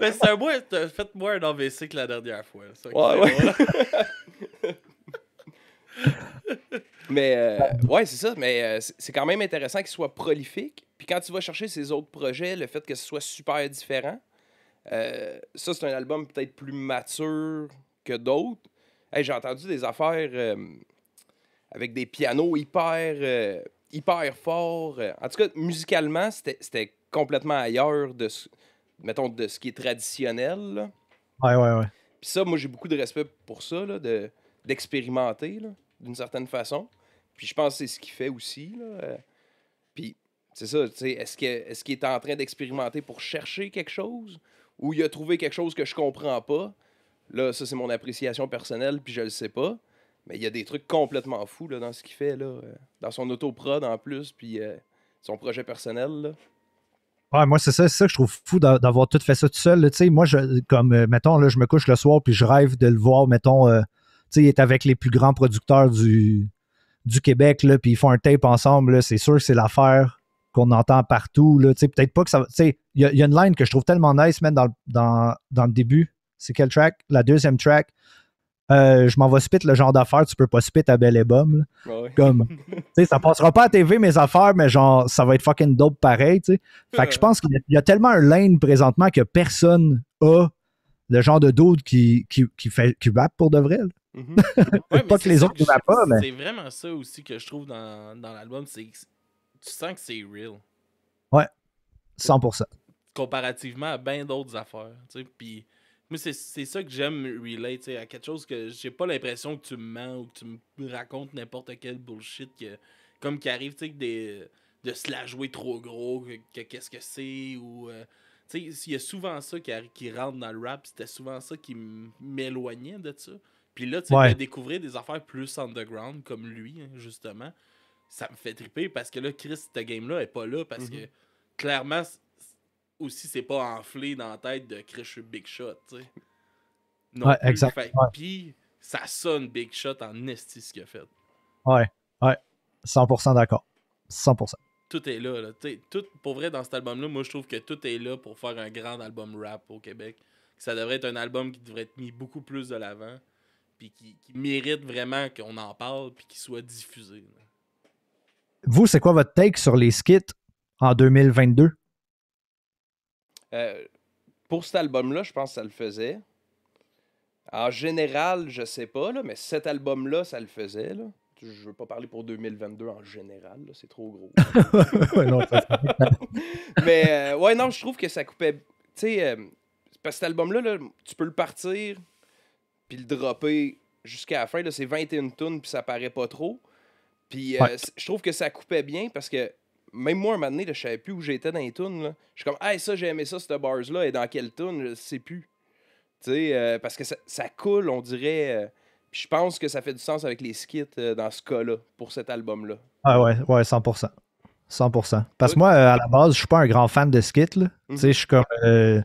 Ben, c'est un moi, faites-moi un A V C que la dernière fois. Ça, ouais, ouais. Mais, euh, ouais, c'est ça. Mais euh, c'est quand même intéressant qu'il soit prolifique. Puis quand tu vas chercher ses autres projets, le fait que ce soit super différent, euh, ça, c'est un album peut-être plus mature... que d'autres. Hey, j'ai entendu des affaires euh, avec des pianos hyper, euh, hyper forts. En tout cas, musicalement, c'était, c'était complètement ailleurs de ce, mettons, de ce qui est traditionnel. Là. Ouais, ouais, ouais. Puis ça, moi, j'ai beaucoup de respect pour ça, là, de, d'expérimenter, là, d'une certaine façon. Puis je pense que c'est ce qu'il fait aussi. Là. Puis c'est ça, tu sais, est-ce, que, est-ce qu'il est en train d'expérimenter pour chercher quelque chose ou il a trouvé quelque chose que je comprends pas? Là, ça, c'est mon appréciation personnelle, puis je le sais pas. Mais il y a des trucs complètement fous là, dans ce qu'il fait, là, euh, dans son autoprod en plus, puis euh, son projet personnel. Là. Ouais, moi, c'est ça, c'est ça que je trouve fou d'avoir tout fait ça tout seul. Tu sais, moi, je, comme, euh, mettons, là, je me couche le soir, puis je rêve de le voir, mettons, euh, tu sais, il est avec les plus grands producteurs du, du Québec, là, puis ils font un tape ensemble. Là, c'est sûr que c'est l'affaire qu'on entend partout. Là, tu sais, peut-être pas que ça... Tu sais, il y, y a une line que je trouve tellement nice, même dans, dans, dans le début. C'est quel track? La deuxième track. Euh, je m'en vais spit le genre d'affaires, tu peux pas spit à Belle et Bomme. Oh oui. Comme, tu sais, ça passera pas à T V, mes affaires, mais genre, ça va être fucking dope pareil, tu sais. Fait que je pense qu'il y a, y a tellement un lane présentement que personne a le genre de dude qui, qui, qui, fait, qui rappe pour de vrai. Là. Mm-hmm. Ouais, pas que les autres ne rappent pas, mais... C'est vraiment ça aussi que je trouve dans, dans l'album, c'est que tu sens que c'est real. Ouais, cent pour cent. Comparativement à bien d'autres affaires, tu sais, puis... Moi, c'est, c'est ça que j'aime relate, à quelque chose que j'ai pas l'impression que tu me mens ou que tu me racontes n'importe quel bullshit que, comme qui arrive, tu sais, de se la jouer trop gros, que, que qu'est-ce que c'est, ou euh, Tu sais, il y a souvent ça qui, qui rentre dans le rap, c'était souvent ça qui m'éloignait de ça. Puis là, tu sais, ouais. de découvrir des affaires plus underground, comme lui, hein, justement, ça me fait triper parce que là, Chris, cette game-là est pas là parce mm-hmm. que clairement, aussi, c'est pas enflé dans la tête de Chris, je suis Big Shot, tu sais. Non, ouais, exact. Fait, ouais. Puis ça sonne Big Shot en esti ce qu'il a fait. Ouais, ouais, cent pour cent d'accord. cent pour cent. Tout est là, là. T'sais, tout, pour vrai, dans cet album-là, moi, je trouve que tout est là pour faire un grand album rap au Québec. Que ça devrait être un album qui devrait être mis beaucoup plus de l'avant, puis qui, qui mérite vraiment qu'on en parle, puis qu'il soit diffusé. Là. Vous, c'est quoi votre take sur les skits en deux mille vingt-deux? Euh, pour cet album-là, je pense que ça le faisait. En général, je sais pas, là, mais cet album-là, ça le faisait, là. Je veux pas parler pour deux mille vingt-deux en général, là, c'est trop gros. ouais, non, ça, ça... Mais euh, ouais, non, je trouve que ça coupait. Tu sais, euh, parce que cet album-là, là, tu peux le partir puis le dropper jusqu'à la fin. Là, c'est vingt et une tunes puis ça paraît pas trop. Puis euh, ouais. je trouve que ça coupait bien parce que même moi, un moment donné, là, je savais plus où j'étais dans les tunes. Je suis comme, hey, ça, j'ai aimé ça, cette bars-là, et dans quelle tune, je sais plus. Tu sais, euh, parce que ça, ça coule, on dirait. Euh, Je pense que ça fait du sens avec les skits euh, dans ce cas-là, pour cet album-là. Ah ouais, ouais, cent pour cent. cent pour cent. Parce que moi, euh, à la base, je suis pas un grand fan de skits. Là. Mm-hmm. Tu sais, je suis comme... Euh,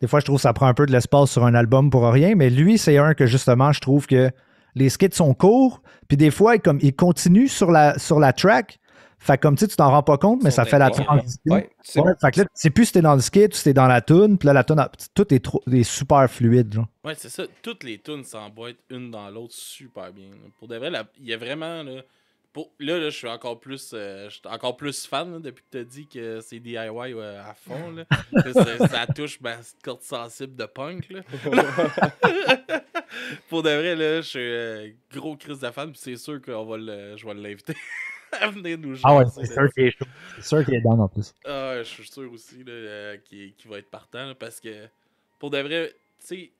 des fois, je trouve que ça prend un peu de l'espace sur un album pour rien, mais lui, c'est un que, justement, je trouve que les skits sont courts, puis des fois, il, comme, il continue sur la, sur la track. Fait comme, tu sais, tu t'en rends pas compte, mais ça fait la transition. Ouais, c'est ouais, fait que là, tu sais plus si t'es dans le skit ou si t'es dans la toune. Puis là, la toune, tout est, trop, est super fluide. Genre. Ouais, c'est ça. Toutes les tounes s'emboîtent une dans l'autre super bien. Là. Pour de vrai, il y a vraiment... Là, pour, là, là je suis encore plus euh, encore plus fan là, depuis que t'as dit que c'est D I Y euh, à fond. Là. ça, ça touche ma corde sensible de punk. Là. Pour de vrai, là, je suis euh, gros Chris de fan. Puis c'est sûr que je vais l'inviter. Venir nous jouer. Ah ouais, c'est sûr qu'il est chaud. C'est sûr qu'il est down en plus. Ah, je suis sûr aussi euh, qu'il qu'il va être partant là, parce que pour de vrai, tu sais,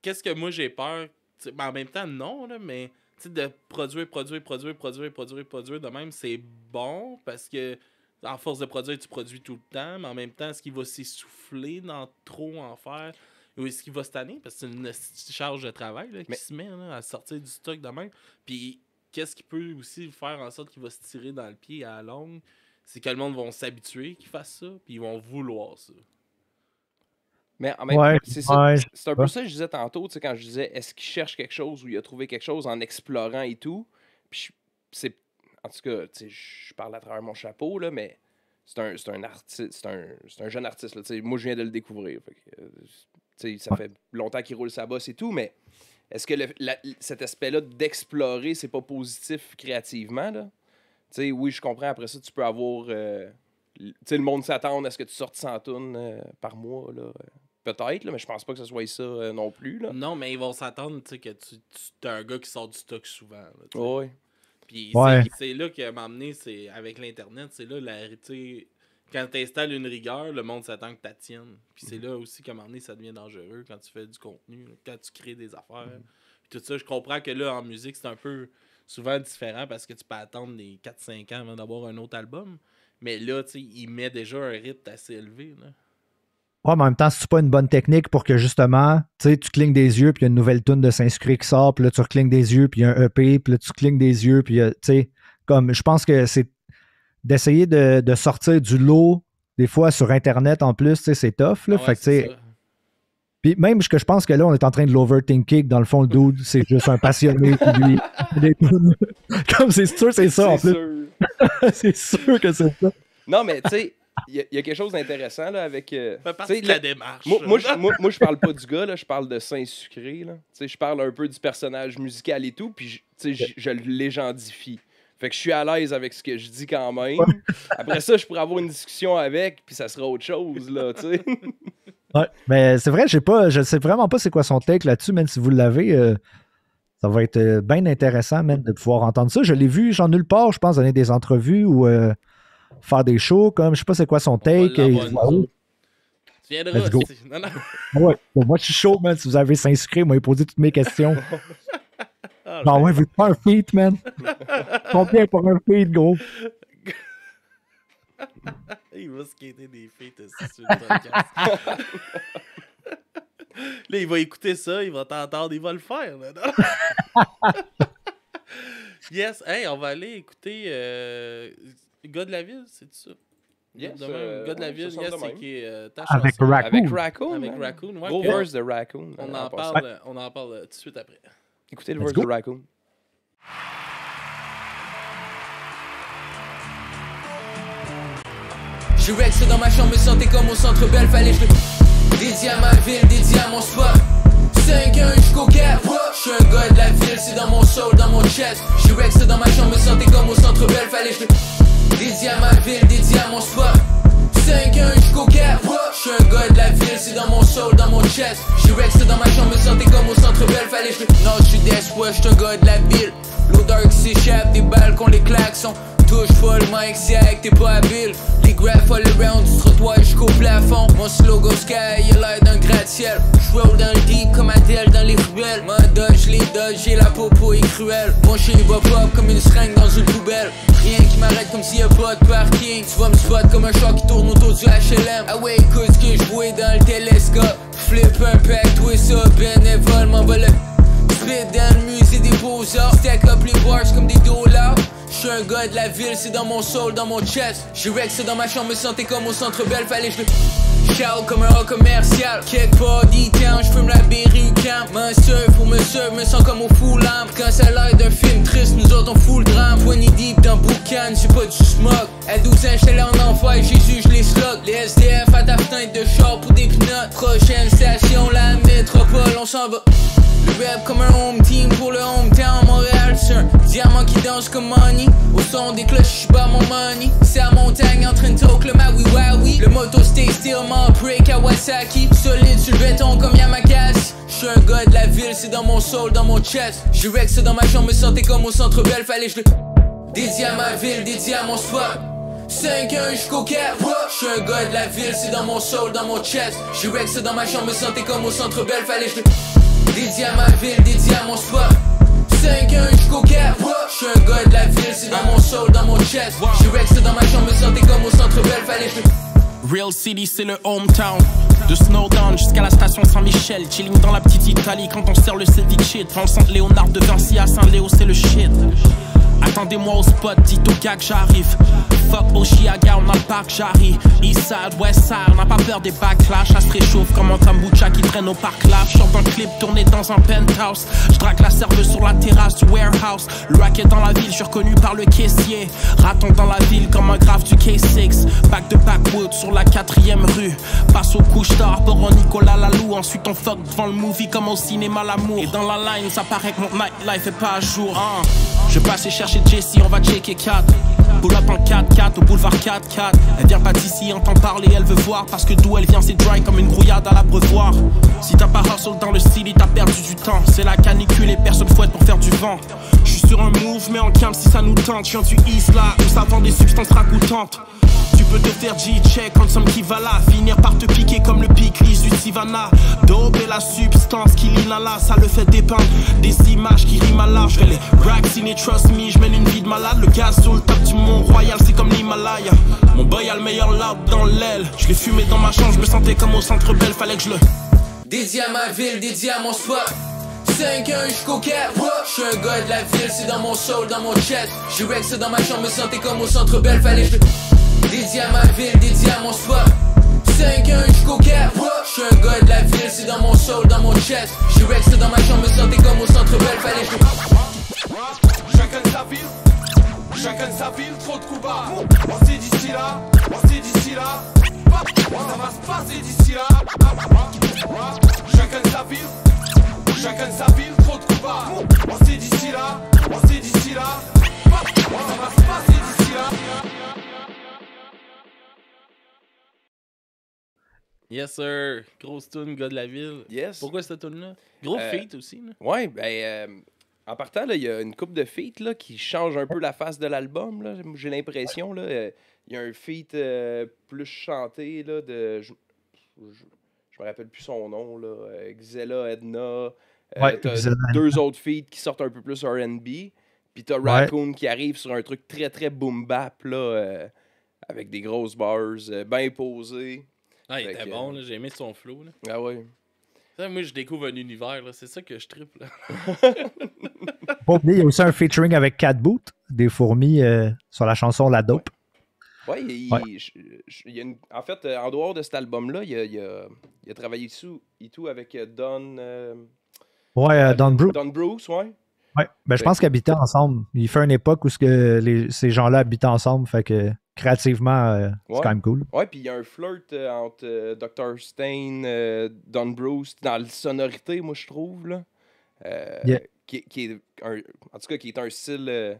qu'est-ce que moi j'ai peur? Ben, en même temps, non, là, mais de produire, produire, produire, produire, produire, produire de même, c'est bon parce que en force de produire, tu produis tout le temps, mais en même temps, est-ce qu'il va s'essouffler dans trop en faire? Ou est-ce qu'il va se tanner? Parce que c'est une charge de travail là, qui mais... se met là, à sortir du stock de même. Puis qu'est-ce qui peut aussi faire en sorte qu'il va se tirer dans le pied à la longue? C'est que le monde va s'habituer qu'il fasse ça, puis ils vont vouloir ça. Mais en même temps, ouais, c'est ouais, ça. C'est un peu ça que je disais tantôt, tu sais, quand je disais est-ce qu'il cherche quelque chose ou il a trouvé quelque chose en explorant et tout. Puis c'est. En tout cas, tu sais, je parle à travers mon chapeau, là, mais c'est un, c'est un artiste. C'est un, c'est un jeune artiste. Là, tu sais, moi, je viens de le découvrir. Fait que, tu sais, ça fait longtemps qu'il roule sa bosse et tout, mais. Est-ce que le, la, cet aspect-là d'explorer, c'est pas positif créativement, là? Tu sais, oui, je comprends. Après ça, tu peux avoir... Euh, tu sais, le monde s'attend à ce que tu sortes cent tonnes euh, par mois, là. Peut-être, là, mais je pense pas que ce soit ça euh, non plus, là. Non, mais ils vont s'attendre, tu sais, que tu, tu es un gars qui sort du stock souvent, là. Oui. Puis ouais. c'est, c'est là que m'amener, c'est avec l'Internet, c'est là, la, tu sais... Quand tu installes une rigueur, le monde s'attend que tu la tiennes. Puis c'est là aussi qu'à un moment donné, ça devient dangereux quand tu fais du contenu, quand tu crées des affaires. Mm-hmm. Puis tout ça, je comprends que là, en musique, c'est un peu souvent différent parce que tu peux attendre les quatre cinq ans avant d'avoir un autre album. Mais là, tu sais, il met déjà un rythme assez élevé. Là. Ouais, mais en même temps, c'est pas une bonne technique pour que justement, tu sais, tu clignes des yeux, puis il y a une nouvelle tune de SeinsSucrer qui sort, puis là, tu reclignes des yeux, puis il y a un E P, puis là, tu clignes des yeux, puis tu sais, comme, je pense que c'est d'essayer de, de sortir du lot, des fois sur Internet en plus, c'est tough. Là, ah ouais, fait que, c'est puis même que je pense que là, on est en train de l'overthinking. Dans le fond, le dude, c'est juste un passionné. Lui... Comme c'est sûr, c'est ça c'est en plus. Sûr. c'est sûr que c'est ça. Non, mais tu sais, il y, y a quelque chose d'intéressant là, avec euh, de la démarche. Moi, moi je moi, moi, parle pas du gars, là, je parle de SeinsSucrer. Je parle un peu du personnage musical et tout, puis je le légendifie. Fait que je suis à l'aise avec ce que je dis quand même. Après ça, je pourrais avoir une discussion avec, puis ça sera autre chose, là, tu sais. Ouais, mais c'est vrai, j'ai pas, je sais vraiment pas c'est quoi son take là-dessus, même si vous l'avez, euh, ça va être euh, bien intéressant, même, de pouvoir entendre ça. Je l'ai vu, genre nulle part, je pense, donner des entrevues ou euh, faire des shows, comme, je sais pas c'est quoi son take. Et, wow. Tu viendras, let's go. Non, non. Ouais, moi, je suis chaud, man, si vous avez SeinsSucrer, moi, il posé toutes mes questions. Ah, non, ouais, veux pas un feat, man. Combien pour un feat, gros? Il va skater des feats sur le podcast. Là, il va écouter ça, il va t'entendre, il va le faire. Yes, hey, on va aller écouter euh, Gars de la ville, c'est ça? Yes, demain, euh, Gars de la ville, yes, c'est qui est euh, ta avec chanson. Raccoon. Avec Raccoon. Avec Raccoon, ouais. Gros verse de Raccoon. On en parle, ouais. On en parle tout de suite après. Écoutez le verse de Raccoon. Je suis dans ma chambre, me sentais comme au centre belle, fallait je dédié à ma ville, dédié à mon sport. cinq un, je coquère, je suis un gars de la ville, c'est dans mon soul, dans mon chest. Je suis dans ma chambre, me sentais comme au centre belle, fallait je dédié à ma ville, dédié à mon sport. cinq un, je coquère, je suis un gars de la ville, c'est dans mon soul, dans mon chest. Je suis dans ma chambre, me sentais comme au centre belle, fallait je. Non, je suis d'espoir, je suis un gars de la ville. L'odeur qui s'échappe, des balles qu'on les klaxons. Touche pas le mic, c'est avec t'es pas habile. Les graphs all around, du trottoir jusqu'au plafond. Mon slogan sky, y'a l'air d'un gratte-ciel. J'roll dans le deep comme Adèle dans les ruelles. M'en dodge, les dodge, j'ai la popo est cruelle. Mon chien va pop comme une seringue dans une poubelle. Rien qui m'arrête comme s'il y a pas de parking. Tu vas me spot comme un chat qui tourne autour du H L M. Ah ouais, écoute ce que j'vois dans le télescope. Flip un pack, toi ça, bénévole, m'envole. Spit dans le musée des beaux-arts. Stack up les bars comme des dollars. J'suis un gars de la ville, c'est dans mon soul, dans mon chest. J'ai rexé dans ma chambre, me sentais comme au centre belle, fallait je le shout comme un rock commercial. Quelque part d'Itown, j'fume la Béru camp. M'en surf pour me surf, me sens comme au full lamp. Quand ça a l'air d'un film triste, nous autres on fout le drame. Poignée deep dans boucan, j'suis pas du smog. À douze ans, j'étais là en enfer, Jésus j'les slog. Les S D F à ta fenêtre de char pour des pinottes. Prochaine station, la métropole, on s'en va. Le rap comme un home team pour le hometown Montréal. C'est un diamant qui danse comme money. Au son des cloches, j'suis pas mon money. C'est à montagne en train de talk le maui wawi. Le moto stay still, man break Kawasaki. Solide sur le béton comme Yamakasi. J'suis un gars de la ville, c'est dans mon soul, dans mon chest. J'ai rexé dans ma chambre, me sentais comme au centre belle, fallait j'le dédié à ma ville, dédié à mon sport. cinq un, j'suis cœur, j'suis un gars de la ville, c'est dans mon soul, dans mon chest. J'ai rexé dans ma chambre, me sentais comme au centre belle, fallait j'le dédié à ma ville, dédié à mon sport. cinq un, je coquère, je suis un gars de la ville, c'est dans mon soul, dans mon chest. Je rexé dans ma chambre, me sentais comme au centre belle, fallait je. Real City, c'est le hometown. De Snowdown jusqu'à la station Saint-Michel. Chilling dans la petite Italie quand on sert le ceviche. Transcende Léonard de Vinci à Saint-Léo, c'est le shit. Attendez-moi au spot, dites au gars que j'arrive. Fuck Oshiaga, on a le parc, j'arrive. Eastside, Westside, on n'a pas peur des backlash. Ça se réchauffe comme un kombucha qui traîne au parc là. J'sors d'un clip tourné dans un penthouse. J'drague la serveuse sur la terrasse du warehouse. Le racket dans la ville, j'suis reconnu par le caissier. Raton dans la ville comme un graphe du K six. Back de backwood sur la quatrième rue. Passe aux couches d'or pour un Nicolas Lalou. Ensuite on fuck devant le movie comme au cinéma l'amour. Et dans la line, ça paraît que mon nightlife est pas à jour, hein. Je passe et cherche Jessie, on va checker quatre. Pull up en quatre quatre au boulevard quatre quatre. Elle vient pas d'ici, entend parler, elle veut voir. Parce que d'où elle vient c'est dry comme une grouillade à l'abreuvoir. Si t'as pas hustle dans le style, t'as perdu du temps. C'est la canicule et personne fouette pour faire du vent. J'suis sur un move mais en cam si ça nous tente. J'viens du East là où ça vend des substances ragoûtantes. Tu peux te faire G-check quand somme qui va là. Finir par te piquer comme le pic-lisse du Sivana. Dope et la substance qui l'inhala. Ça le fait dépeindre des images qui riment à large. J'vais les vacciner, trust me, j'mène une vie de malade. Le gaz sur le top du Mont-Royal, c'est comme l'Himalaya. Mon boy a le meilleur loud dans l'aile. J'l'ai fumé dans ma chambre, j'me sentais comme au centre belle, fallait que j'le dédié à ma ville, dédié à mon sport. cinq un, j'suis coquère, j'suis un gars de la ville, c'est dans mon soul, dans mon chest. J'ai rexé dans ma chambre, me sentais comme au centre belle, fallait j'le dédié à ma ville, dédié à mon sport. cinq un, j'suis coquère, j'suis un gars de la ville, c'est dans mon soul, dans mon chest. J'ai rexé dans ma chambre, me sentais comme au centre belle, fallait j'le. Chacun sa ville, chacun sa ville, trop de coups bas. On s'est d'ici là, on s'est d'ici là. Ça va se passer d'ici là. Chacun sa ville, chacun sa ville, trop de coups bas. On s'est d'ici là, on s'est d'ici là. Ça va se passer d'ici là. Yes, sir. Grosse tune, gars de la ville. Yes. Pourquoi cette tune-là? Gros euh, feat aussi. Là. Ouais, ben, euh, en partant, il y a une couple de feats là, qui changent un peu la face de l'album. J'ai l'impression. Il euh, y a un feat euh, plus chanté là, de. Je me rappelle plus son nom. Là. Euh, Xella, Edna. Euh, ouais, Xella. Deux autres feats qui sortent un peu plus R and B. Puis t'as Raccoon ouais. qui arrive sur un truc très, très boom-bap. Là. Euh, avec des grosses bars, euh, bien posées. Ah, il était euh... bon, j'ai aimé son flow. Là. Ah ouais. Ça, moi, je découvre un univers, c'est ça que je trippe. Il y a aussi un featuring avec Cat Boot, des fourmis, euh, sur la chanson La Dope. Oui, ouais, il, ouais. il, il y a une... en fait, en dehors de cet album-là, il, il, il a travaillé tout, et tout avec Don... Euh... Ouais, euh, Don Bruce. Don Bruce, ouais. Ouais, ben, je pense qu'ils habitaient ensemble. Il fait une époque où ce que les, ces gens-là habitaient ensemble, fait que créativement, euh, ouais. c'est quand même cool. Ouais, puis il y a un flirt euh, entre euh, docteur Stein, euh, Don Bruce, dans la sonorité, moi, je trouve, là. Euh, yeah. qui, qui est un, en tout cas, qui est un style, euh,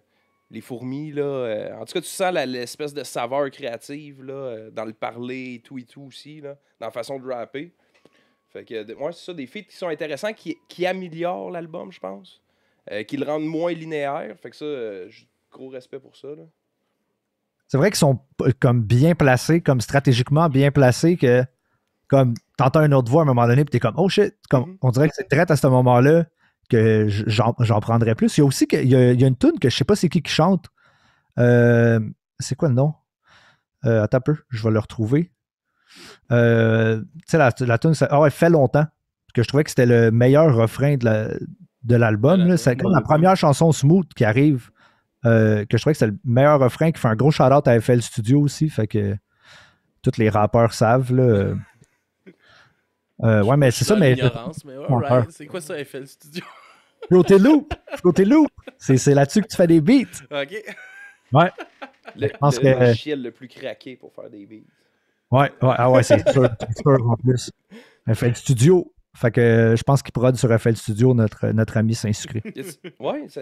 les fourmis, là. Euh, en tout cas, tu sens l'espèce de saveur créative, là, euh, dans le parler et tout et tout aussi, là, dans la façon de rapper. Fait que, ouais, c'est ça, des feats qui sont intéressants, qui, qui améliorent l'album, je pense. Euh, qui le rendent moins linéaire. Fait que ça, euh, gros respect pour ça. C'est vrai qu'ils sont comme bien placés, comme stratégiquement bien placés, que comme t'entends une autre voix à un moment donné, puis t'es comme oh shit, comme, mm-hmm. on dirait que c'est direct à ce moment-là que j'en prendrais plus. Il y a aussi que, il y a, il y a une toune que je sais pas c'est qui qui chante. Euh, c'est quoi le nom? Euh, attends un peu, je vais le retrouver. Euh, tu sais, la, la toune, ça oh, elle fait longtemps. Que je trouvais que c'était le meilleur refrain de la. de l'album. C'est comme la première chanson smooth qui arrive, euh, que je trouvais que c'est le meilleur refrain, qui fait un gros shout-out à F L Studio aussi, fait que tous les rappeurs savent. Là. Euh, ouais, mais c'est ça, mais... mais right. C'est quoi ça, F L Studio? Floaty Loop! Floaty Loop! C'est là-dessus que tu fais des beats. OK. Ouais. Le, je pense le, que, le chiel le plus craqué pour faire des beats. Ouais, ouais, ah ouais, c'est sûr, sûr en plus. F L Studio. Fait que euh, je pense qu'il prod sur F L Studio, notre, notre ami SeinsSucrer. Oui, ça,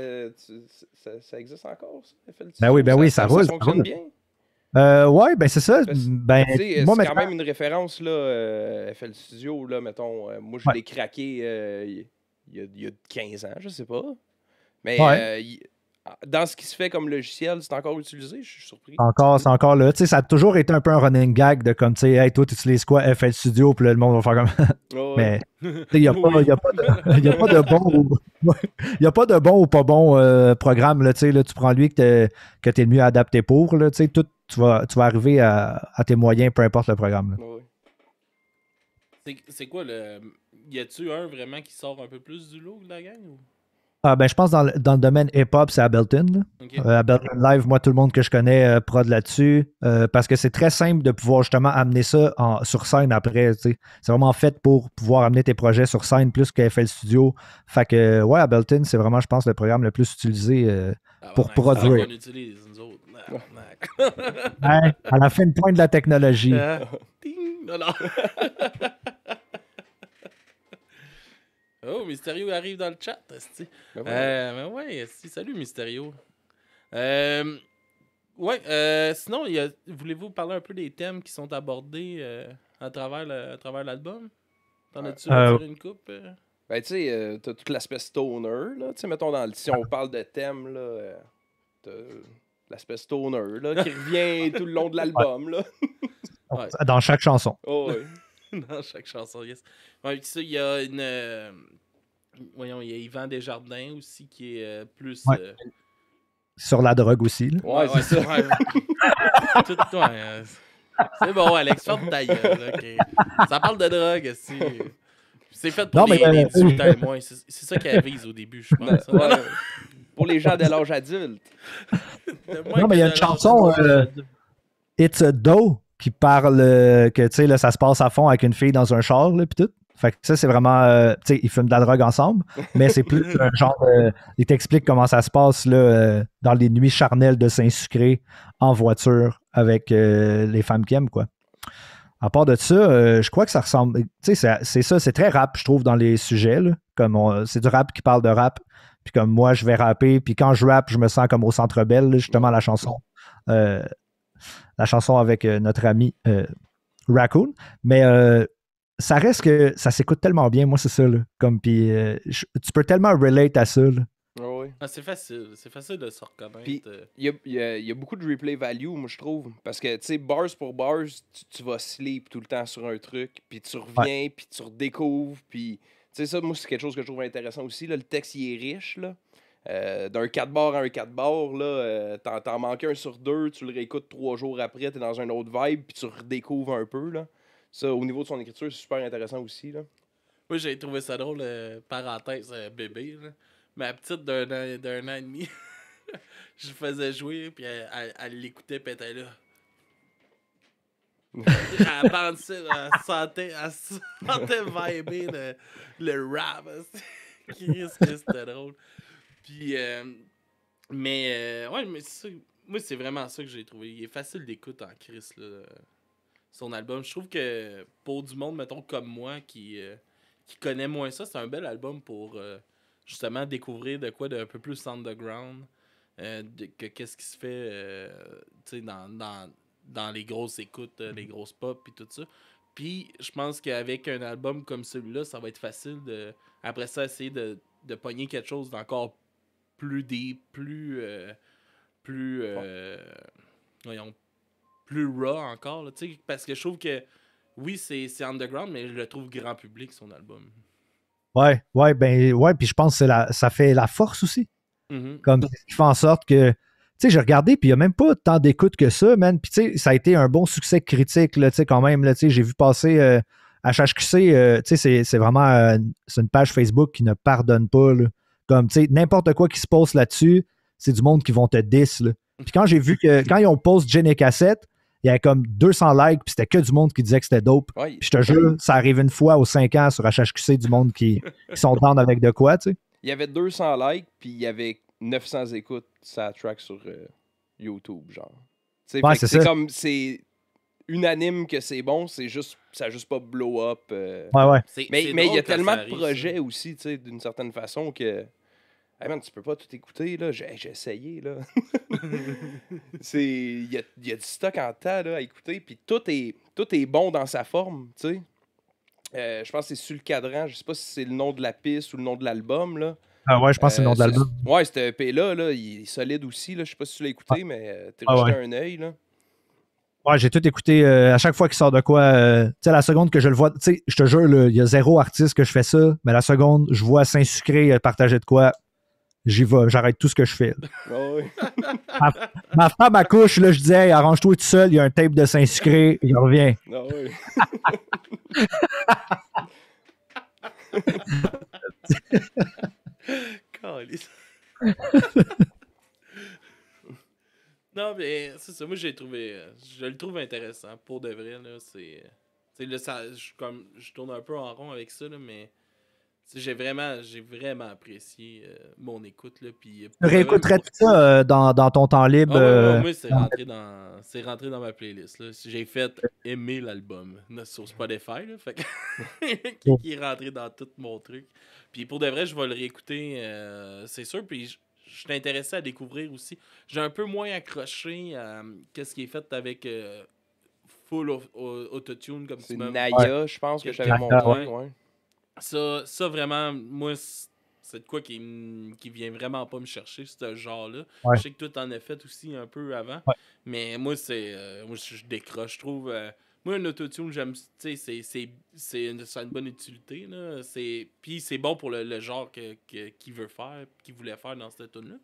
ça, ça existe encore, ça, F L Studio. Ben oui, ben oui, ça, ça, ça roule. Ça fonctionne bien. Euh, oui, ben c'est ça. Ben, c'est quand maintenant... même une référence, là, euh, F L Studio, là, mettons. Euh, moi, je ouais. l'ai craqué il euh, y, y, y a quinze ans, je sais pas. Mais ouais. euh, y, dans ce qui se fait comme logiciel, c'est encore utilisé, je suis surpris. Encore, c'est encore là. Tu sais, ça a toujours été un peu un running gag de comme, tu sais, hey, toi, tu utilises quoi, F L Studio, puis le monde va faire comme... Oh, ouais. Mais il n'y a, oui. a, a pas de bon ou, y a pas de bon ou pas bon euh, programme. Là, là, tu prends lui que tu es le mieux adapté pour. Là, tout, tu, vas, tu vas arriver à, à tes moyens, peu importe le programme. Oui. C'est quoi le... Y a-tu un vraiment qui sort un peu plus du lot de la gang ou... Ah ben, je pense que dans, dans le domaine hip-hop, c'est Ableton. Okay. Euh, Ableton Live, moi, tout le monde que je connais euh, prod là-dessus. Euh, parce que c'est très simple de pouvoir justement amener ça en, sur scène après. C'est vraiment fait pour pouvoir amener tes projets sur scène plus que F L Studio. Fait que, ouais, Ableton, c'est vraiment, je pense, le programme le plus utilisé euh, ah, pour produire. On utilise, nous autres. Non, non. Ouais, à la fin de pointe de la technologie. Euh, ding, non, non. Oh, Mysterio arrive dans le chat. Ben ouais, euh, ben ouais salut Mysterio. Euh, ouais, euh, sinon, voulez-vous parler un peu des thèmes qui sont abordés euh, à travers l'album? T'en as-tu euh, une coupe? Euh? Ben, tu sais, euh, t'as tout l'aspect stoner, là. Tu sais, mettons, dans le, si on parle de thèmes, là, euh, t'as l'aspect stoner, là, qui revient tout le long de l'album, là. Ouais. Dans chaque chanson. Oh, oui. Dans chaque chanson, yes. Ouais, puis ça, il y a une. Euh, voyons, il y a Yvan Desjardins aussi qui est euh, plus. Ouais. Euh... Sur la drogue aussi, là. Ouais, ouais, c'est ça. Ouais. Tout, ouais, euh... C'est bon, Alex, ferme ta gueule. Okay. Ça parle de drogue aussi. C'est fait pour non, les, mais... les dix-huit ans et moins. C'est ça qu'elle vise au début, je pense. Ouais, ouais. Pour les gens de l'âge adulte. Non, mais il y a une chanson, euh, It's a Do. Qui parle euh, que, tu sais, là, ça se passe à fond avec une fille dans un char, là, puis tout. Fait que ça, c'est vraiment, euh, tu sais, ils fument de la drogue ensemble, mais c'est plus un genre, euh, ils t'expliquent comment ça se passe, là, euh, dans les nuits charnelles de SeinsSucrer en voiture avec euh, les femmes qui aiment, quoi. À part de ça, euh, je crois que ça ressemble, tu sais, c'est ça, c'est très rap, je trouve, dans les sujets, là. Comme c'est du rap qui parle de rap, puis comme moi, je vais rapper, puis quand je rappe, je me sens comme au Centre Bell, là, justement, la chanson. Euh, la chanson avec euh, notre ami euh, Raccoon, mais euh, ça reste que ça s'écoute tellement bien, moi c'est ça, là. Comme puis euh, tu peux tellement relate à ça. Oh oui. Ah, c'est facile, c'est facile de se reconnaître. Il y, y, y a beaucoup de replay value, moi je trouve, parce que tu sais, bars pour bars, tu, tu vas sleep tout le temps sur un truc, puis tu reviens, puis tu redécouvres, puis tu sais ça, moi c'est quelque chose que je trouve intéressant aussi, là, le texte il est riche, là. Euh, d'un quatre bars à un quatre bars, là, euh, t'en, t'en manques un sur deux, tu le réécoutes trois jours après, t'es dans un autre vibe, puis tu redécouvres un peu, là. Ça, au niveau de son écriture, c'est super intéressant aussi, là. Oui, j'ai trouvé ça drôle, euh, parenthèse, euh, bébé, là. Ma petite d'un an, d'un an et demi, je le faisais jouer, puis elle, elle, elle l'écoutait, puis elle était là. Elle pensait, elle sentait, elle sentait vibrer le, le rap, c'était drôle. Puis, euh, mais, euh, ouais, mais ça, moi, c'est vraiment ça que j'ai trouvé. Il est facile d'écoute en crisse, là, son album. Je trouve que pour du monde, mettons, comme moi, qui, euh, qui connaît moins ça, c'est un bel album pour, euh, justement, découvrir de quoi d'un peu plus underground, euh, de, que qu'est-ce qui se fait, euh, tu sais, dans, dans, dans les grosses écoutes, euh, les grosses pop, puis tout ça. Puis, je pense qu'avec un album comme celui-là, ça va être facile, de après ça, essayer de, de pogner quelque chose d'encore plus deep, plus euh, plus euh, voyons, plus raw encore là, tu sais, parce que je trouve que oui, c'est c'est underground, mais je le trouve grand public, son album. Ouais, ouais, ben ouais, puis je pense que c'est la, ça fait la force aussi. Mm-hmm. Comme ce qui fait en sorte que, tu sais, j'ai regardé, puis il n'y a même pas tant d'écoute que ça, man, puis tu sais, ça a été un bon succès critique là, tu sais, quand même là, tu sais, j'ai vu passer euh, H H Q C, euh, tu sais, c'est c'est vraiment euh, c'est une page Facebook qui ne pardonne pas là. Comme, tu sais, n'importe quoi qui se passe là-dessus, c'est du monde qui vont te diss, là. Puis quand j'ai vu que, quand ils ont posté Gin et Cassette, il y avait comme deux cents likes, puis c'était que du monde qui disait que c'était dope. Ouais, puis je te jure, ça arrive une fois aux cinq ans sur H H Q C, du monde qui, qui sont down avec de quoi, tu sais. Il y avait deux cents likes, puis il y avait neuf cents écoutes, ça track sur euh, YouTube, genre. Ouais, c'est, c'est comme, c'est unanime que c'est bon, c'est juste, ça n'a juste pas blow up. Euh, ouais, ouais. C'est, mais c'est, mais il y a tellement de projets ça. Aussi, tu sais, d'une certaine façon que... Hey man, tu peux pas tout écouter, là. J'ai, j'ai essayé, là. Il y a, y a du stock en tas, là, à écouter. Puis tout est, tout est bon dans sa forme, tu sais. Euh, je pense que c'est sur le cadran. Je sais pas si c'est le nom de la piste ou le nom de l'album, là. Ah ouais, je pense euh, que c'est le nom de l'album. Ouais, cette E P-là, là, il est solide aussi, là. Je sais pas si tu l'as écouté, ah. mais euh, t'es ah jeté ouais. un œil, là. Ouais, j'ai tout écouté. Euh, à chaque fois qu'il sort de quoi, euh, tu sais, la seconde que je le vois, tu sais, je te jure, il y a zéro artiste que je fais ça, mais la seconde, je vois SeinsSucrer euh, partager de quoi, j'y vais, j'arrête tout ce que je fais. Oh oui. ma, ma femme accouche, là, je disais, hey, arrange-toi tout seul, il y a un tape de SeinsSucrer, il revient. Oh oui. Non, mais c'est ça, moi j'ai trouvé, je le trouve intéressant, pour de vrai, là, c'est, tu sais, là, ça, je, comme, je tourne un peu en rond avec ça, là, mais, j'ai vraiment, j'ai vraiment apprécié euh, mon écoute, là, puis... Tu réécouterais-tu ça euh, dans, dans ton temps libre? Ah, euh... ouais, ouais, moi, c'est rentré dans, c'est rentré dans ma playlist, là, j'ai fait aimer l'album, là, sur Spotify, là, fait que, qui est rentré dans tout mon truc, puis pour de vrai, je vais le réécouter, euh, c'est sûr, puis... Je... Je suis intéressé à découvrir aussi. J'ai un peu moins accroché à qu'est-ce qui est fait avec euh, full au- au- autotune comme c'est Naya, ouais. Je pense que j'avais mon point. Ouais. Ça, ça vraiment, moi, c'est de quoi qui qui vient vraiment pas me chercher, ce genre-là. Ouais. Je sais que toi, en as fait aussi un peu avant, ouais. Mais moi, c'est, euh, moi, je décroche. Je trouve, euh, moi, un autotune, j'aime, tu sais, c'est, c'est, c'est, une, c'est une bonne utilité, là. C'est, puis c'est bon pour le, le genre que, que, qu'il veut faire, qu'il voulait faire dans cette tune-là.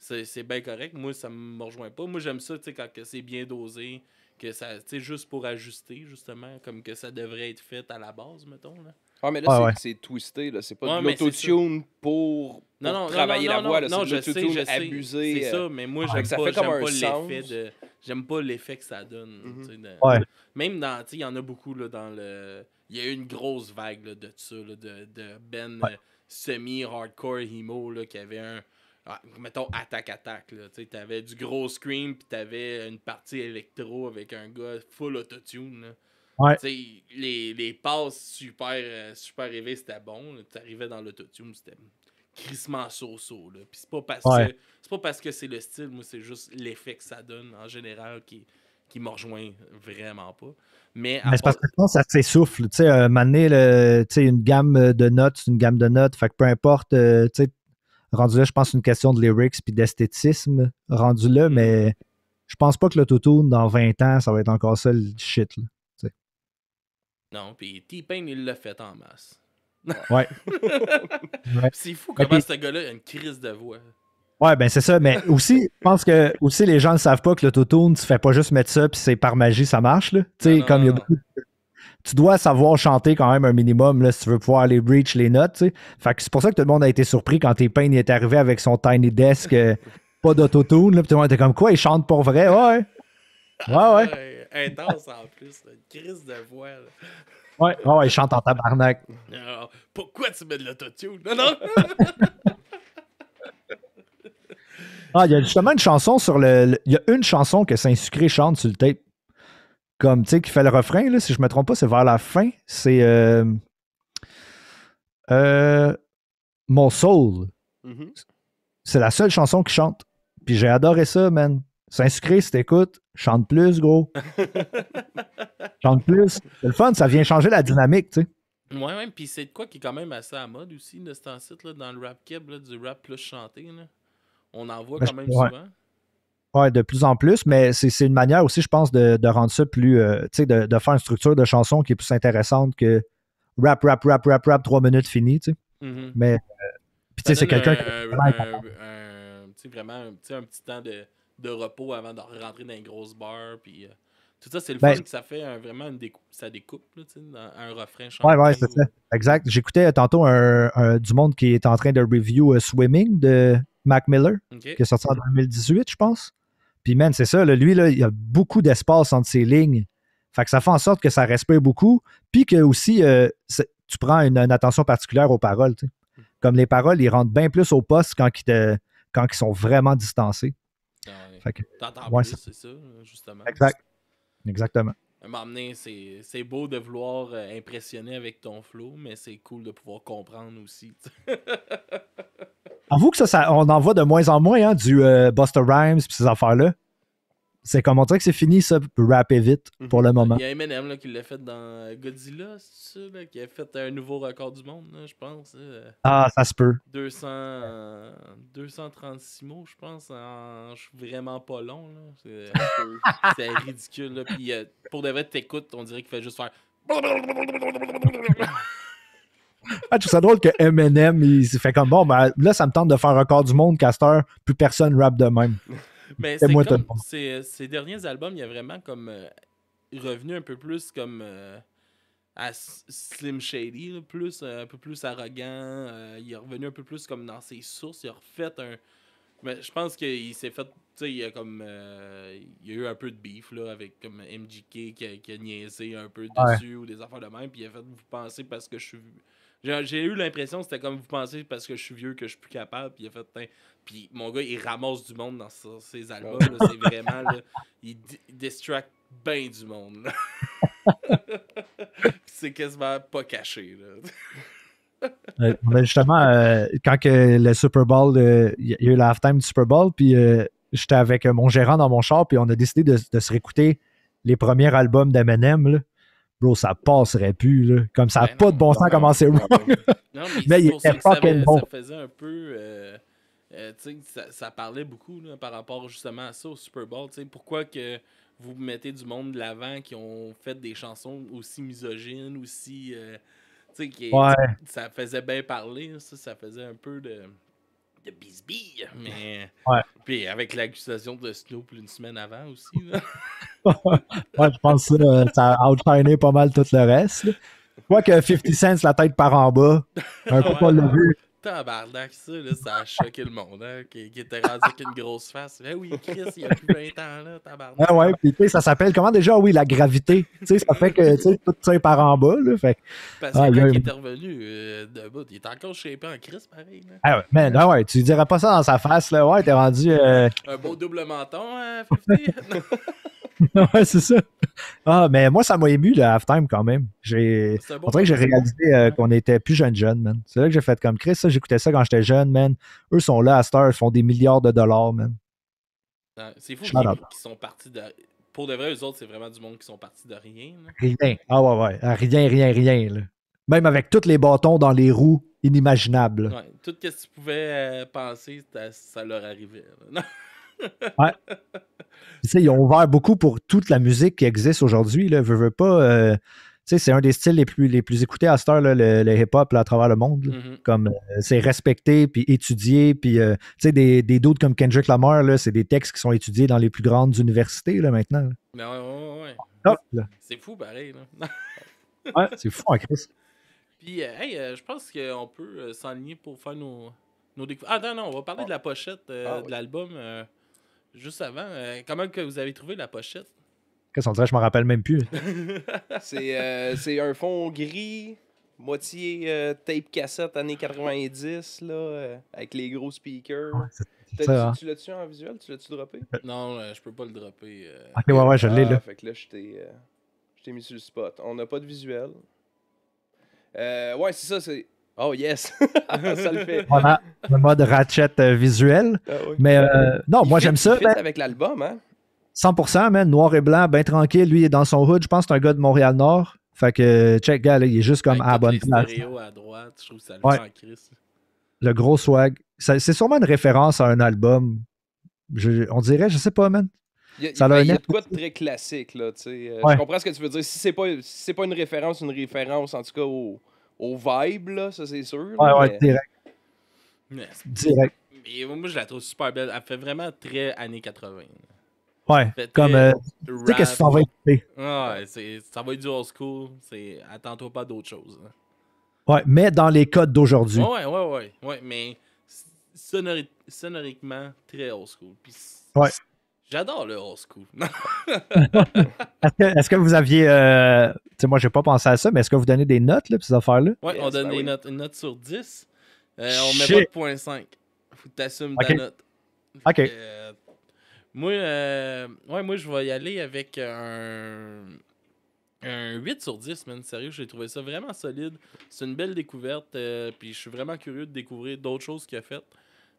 C'est, c'est bien correct. Moi, ça me rejoint pas. Moi, j'aime ça, tu sais, quand que c'est bien dosé, que ça, tu sais, juste pour ajuster, justement, comme que ça devrait être fait à la base, mettons, là. Ah, mais là, ah, c'est, ouais. c'est twisté, là. C'est pas ouais, de l'autotune pour, pour non, non, travailler non, non, la voix, là. Non, c'est de l'autotune abusé. C'est ça, mais moi, j'aime pas, j'aime pas l'effet de... J'aime pas l'effet que ça donne. Mm-hmm. Dans, ouais. Même dans, tu sais, il y en a beaucoup, là, dans le... Il y a eu une grosse vague, là, de ça, là, de, de Ben ouais. euh, semi-hardcore emo, là, qui avait un... Ah, mettons, attaque-attaque, là. Tu sais, t'avais du gros scream, pis t'avais une partie électro avec un gars full autotune, là. Ouais. Les, les passes super, euh, super rêvées, c'était bon. Tu arrivais dans l'autotune, c'était crissement so-so. Puis c'est pas parce ouais. que c'est pas parce que c'est le style, moi, c'est juste l'effet que ça donne en général qui, qui me rejoint vraiment pas. Mais, Mais c'est part... parce que je pense que ça s'essouffle. Tu sais, euh, mané, le, tu sais, une gamme de notes, c'est une gamme de notes. Fait que peu importe, euh, tu sais, rendu là, je pense une question de lyrics puis d'esthétisme rendu là, mais je pense pas que l'autotune, dans vingt ans, ça va être encore ça le shit, là. Non, puis T-Pain, il l'a fait en masse. Ouais. C'est fou comment okay. ce gars-là a une crise de voix. Ouais, ben c'est ça, mais aussi, je pense que aussi les gens ne savent pas que l'autotune, tu fais pas juste mettre ça puis c'est par magie, ça marche, là. Tu sais, comme il y a beaucoup de... Tu dois savoir chanter quand même un minimum là, si tu veux pouvoir aller breach les notes, tu sais. Fait que c'est pour ça que tout le monde a été surpris quand T-Pain est arrivé avec son Tiny Desk, euh, pas d'autotune, là, puis tout le monde était comme quoi, il chante pour vrai, ouais. Ouais, ouais. Intense en plus, là. Une crise de voix, là. Ouais, oh, ouais, il chante en tabarnak. Alors, pourquoi tu mets de l'autotune? Non, non! Ah, il y a justement une chanson sur le... le il y a une chanson que SeinsSucrer chante sur le tape. Comme, tu sais, qui fait le refrain, là, si je me trompe pas, c'est vers la fin. C'est... Euh, euh, Mon Soul. Mm-hmm. C'est la seule chanson qu'il chante. Puis j'ai adoré ça, man. SeinsSucrer, si t'écoutes, chante plus, gros. Chante plus. C'est le fun, ça vient changer la dynamique, tu sais. Ouais, ouais, puis c'est de quoi qui est quand même assez à mode aussi, de ce temps-ci, là, dans le rap keb, là, du rap plus chanté, là. On en voit quand même ouais. souvent. Oui, de plus en plus, mais c'est une manière aussi, je pense, de, de rendre ça plus, euh, tu sais, de, de faire une structure de chanson qui est plus intéressante que rap, rap, rap, rap, rap, trois minutes fini, tu sais. Mm-hmm. Mais, euh, puis tu sais, c'est quelqu'un qui... Tu sais, vraiment, tu sais, un petit temps de, de repos avant de rentrer dans une grosse barre, puis euh, tout ça, c'est le ben, fun que ça fait un, vraiment, une découpe, ça découpe, là, tu sais, un refrain chanté. Oui, oui, c'est ou... ça, exact. J'écoutais tantôt un, un, du monde qui est en train de review euh, Swimming de Mac Miller, okay. qui est sorti en deux mille dix-huit, je pense. Puis, man, c'est ça, là, lui, là, il y a beaucoup d'espace entre ses lignes. Fait que ça fait en sorte que ça respire beaucoup. Puis que aussi, euh, tu prends une, une attention particulière aux paroles. T'sais. Comme les paroles, ils rentrent bien plus au poste quand ils, te, quand ils sont vraiment distancés. Ouais. T'entends ouais, plus, c'est ça, justement. Exact. Exactement. À un moment donné, c'est beau de vouloir impressionner avec ton flow, mais c'est cool de pouvoir comprendre aussi. Avoue que ça, ça, on en voit de moins en moins, hein, du euh, Busta Rhymes et ces affaires-là. C'est comme on dirait que c'est fini, ça, rapper vite pour le moment. Il y a Eminem là, qui l'a fait dans Godzilla, c'est ça, là, qui a fait un nouveau record du monde, là, je pense. Euh, ah, ça se peut. deux cents, euh, deux cent trente-six mots, je pense, en je suis vraiment pas long. C'est ridicule. Là, puis, euh, pour de vrai, t'écoutes, on dirait qu'il fait juste faire... Ah, je trouve ça drôle que Eminem, il fait comme bon, ben, là, ça me tente de faire record du monde, Castor, plus personne rappe de même. Mais c'est comme, ces, ces derniers albums, il y a vraiment comme euh, revenu un peu plus comme euh, à Slim Shady, là, plus, euh, un peu plus arrogant. Euh, il est revenu un peu plus comme dans ses sources. Il a refait un. Mais je pense qu'il s'est fait. Tu sais, il a comme. Euh, il y a eu un peu de beef, là, avec comme M J K qui a, qui a niaisé un peu ouais. dessus ou des affaires de même. Puis il a fait vous pensez parce que je suis. J'ai eu l'impression, c'était comme vous pensez parce que je suis vieux que je suis plus capable. Puis il a fait, tain. Puis mon gars, il ramasse du monde dans ses, ses albums. C'est vraiment, là, il distract bien du monde. C'est quasiment pas caché. Là. euh, ben justement, euh, quand que le Super Bowl, il euh, y a eu la halftime du Super Bowl, puis euh, j'étais avec mon gérant dans mon char, puis on a décidé de, de se réécouter les premiers albums d'Eminem. Bro, ça passerait plus, là. Comme ça n'a ben pas non, de bon sens à commencer wrong. Non, mais, mais il était pas quel bon. Ça faisait un peu... Euh, euh, ça, ça parlait beaucoup là, par rapport justement à ça, au Super Bowl. Pourquoi que vous mettez du monde de l'avant qui ont fait des chansons aussi misogynes, aussi... Euh, qui, ouais. Ça faisait bien parler. Ça, ça faisait un peu de... de bisbille, mais... Ouais. Puis avec l'accusation de Snoop une semaine avant aussi. Là. Ouais, je pense que euh, ça a outshiné pas mal tout le reste. Là. Je vois que fifty cents, la tête par en bas, un coup, on l'a vu. Tabarnak, ça, là, ça a choqué le monde, hein, qui, qui était rendu avec une grosse face. Ben oui, Chris, il y a plus vingt ans, là, tabarnak. Ouais, ouais, puis tu sais, ça s'appelle comment déjà? Oui, la gravité. Tu sais, ça fait que, tu sais, tout tire par en bas, là, fait... Parce que ah, quand il est revenu euh, debout, il est encore shapé en Chris, pareil, là. Ah ouais, mais non, ouais, tu dirais pas ça dans sa face, là, ouais, t'es rendu... Euh... Un beau double menton, hein, fifty? Ouais, c'est ça. Ah, mais moi, ça m'a ému, le halftime, quand même. J'ai... On dirait que j'ai réalisé euh, qu'on était plus jeune jeune, man. C'est là que j'ai fait comme Chris, ça, j'écoutais ça quand j'étais jeune, man. Eux sont là à cette heure, ils font des milliards de dollars, man. C'est fou qu'ils sont partis de... Pour de vrai, eux autres, c'est vraiment du monde qui sont partis de rien. Là. Rien. Ah ouais, ouais. Rien, rien, rien, là. Même avec tous les bâtons dans les roues inimaginables. Ouais, tout ce que tu pouvais penser, ça leur arrivait. Non? Ouais. Ils ont ouvert beaucoup pour toute la musique qui existe aujourd'hui. Veux, veux pas. Euh, sais, c'est un des styles les plus, les plus écoutés à cette heure, là, le, le hip-hop là, à travers le monde. Là. Mm-hmm. Comme euh, c'est respecté, puis étudié, puis euh, tu sais, des, des dudes comme Kendrick Lamar, là, c'est des textes qui sont étudiés dans les plus grandes universités là, maintenant. Là. Mais ouais, ouais, ouais. Top, là. C'est fou, pareil. Là. Ouais, c'est fou, hein, Chris. Puis, euh, hey, euh, je pense qu'on peut euh, s'enligner pour faire nos, nos découvertes. Ah, non, non, on va parler ah. de la pochette euh, ah, oui. de l'album euh, juste avant. Euh, comment que vous avez trouvé la pochette? Qu'est-ce qu'on dirait? Je m'en rappelle même plus. c'est, euh, c'est un fond gris, moitié euh, tape cassette années quatre-vingt-dix, là, euh, avec les gros speakers. Ouais, c'est, c'est ça, hein? Tu l'as-tu en visuel? Tu l'as-tu droppé? Non, euh, je peux pas le dropper. Euh, ok, ouais, ouais, je l'ai, là. Ah, fait que là, je t'ai, euh, je t'ai mis sur le spot. On n'a pas de visuel. Euh, ouais, c'est ça, c'est... Oh yes! Ça le fait. Voilà, le mode ratchet euh, visuel. Ah, oui. Mais euh, non, il moi fait, j'aime ça. Ben, avec l'album, hein? cent pour cent, man, noir et blanc, bien tranquille. Lui, il est dans son hood. Je pense que c'est un gars de Montréal-Nord. Fait que, check, gars, là, il est juste comme à la bonne place. À droite, je trouve ça le ouais. fait en crise. Le gros swag. Ça, c'est sûrement une référence à un album. Je, on dirait, je sais pas, man. Il y a, ça ben, a, il a de quoi de très classique, là, tu sais. Euh, ouais. Je comprends ce que tu veux dire. Si c'est pas, si c'est pas une référence, une référence, en tout cas, au, au vibe, là, ça, c'est sûr. Ouais, là, ouais, mais... direct. Mais direct. Et moi, je la trouve super belle. Elle fait vraiment très années quatre-vingt. Ouais, fait comme... Euh, tu sais qu'est-ce que ça va écouter. Ouais, c'est, ça va être du old school. C'est, attends-toi pas d'autre chose. Hein. Ouais, mais dans les codes d'aujourd'hui. Ouais, ouais, ouais. Ouais, mais sonori- sonoriquement, très old school. Puis, ouais. J'adore le old school. est-ce, que, est-ce que vous aviez... Euh, tu sais, moi, j'ai pas pensé à ça, mais est-ce que vous donnez des notes, là, pour ces affaires-là? Ouais, yes, on donne ben des oui. notes, une note sur dix. Euh, on Shit. met pas de zéro point cinq. Faut que t'assumes okay. ta note. OK. Euh, moi, euh, ouais, moi, je vais y aller avec un, un huit sur dix, man. Sérieux, j'ai trouvé ça vraiment solide. C'est une belle découverte, euh, puis je suis vraiment curieux de découvrir d'autres choses qu'il a faites.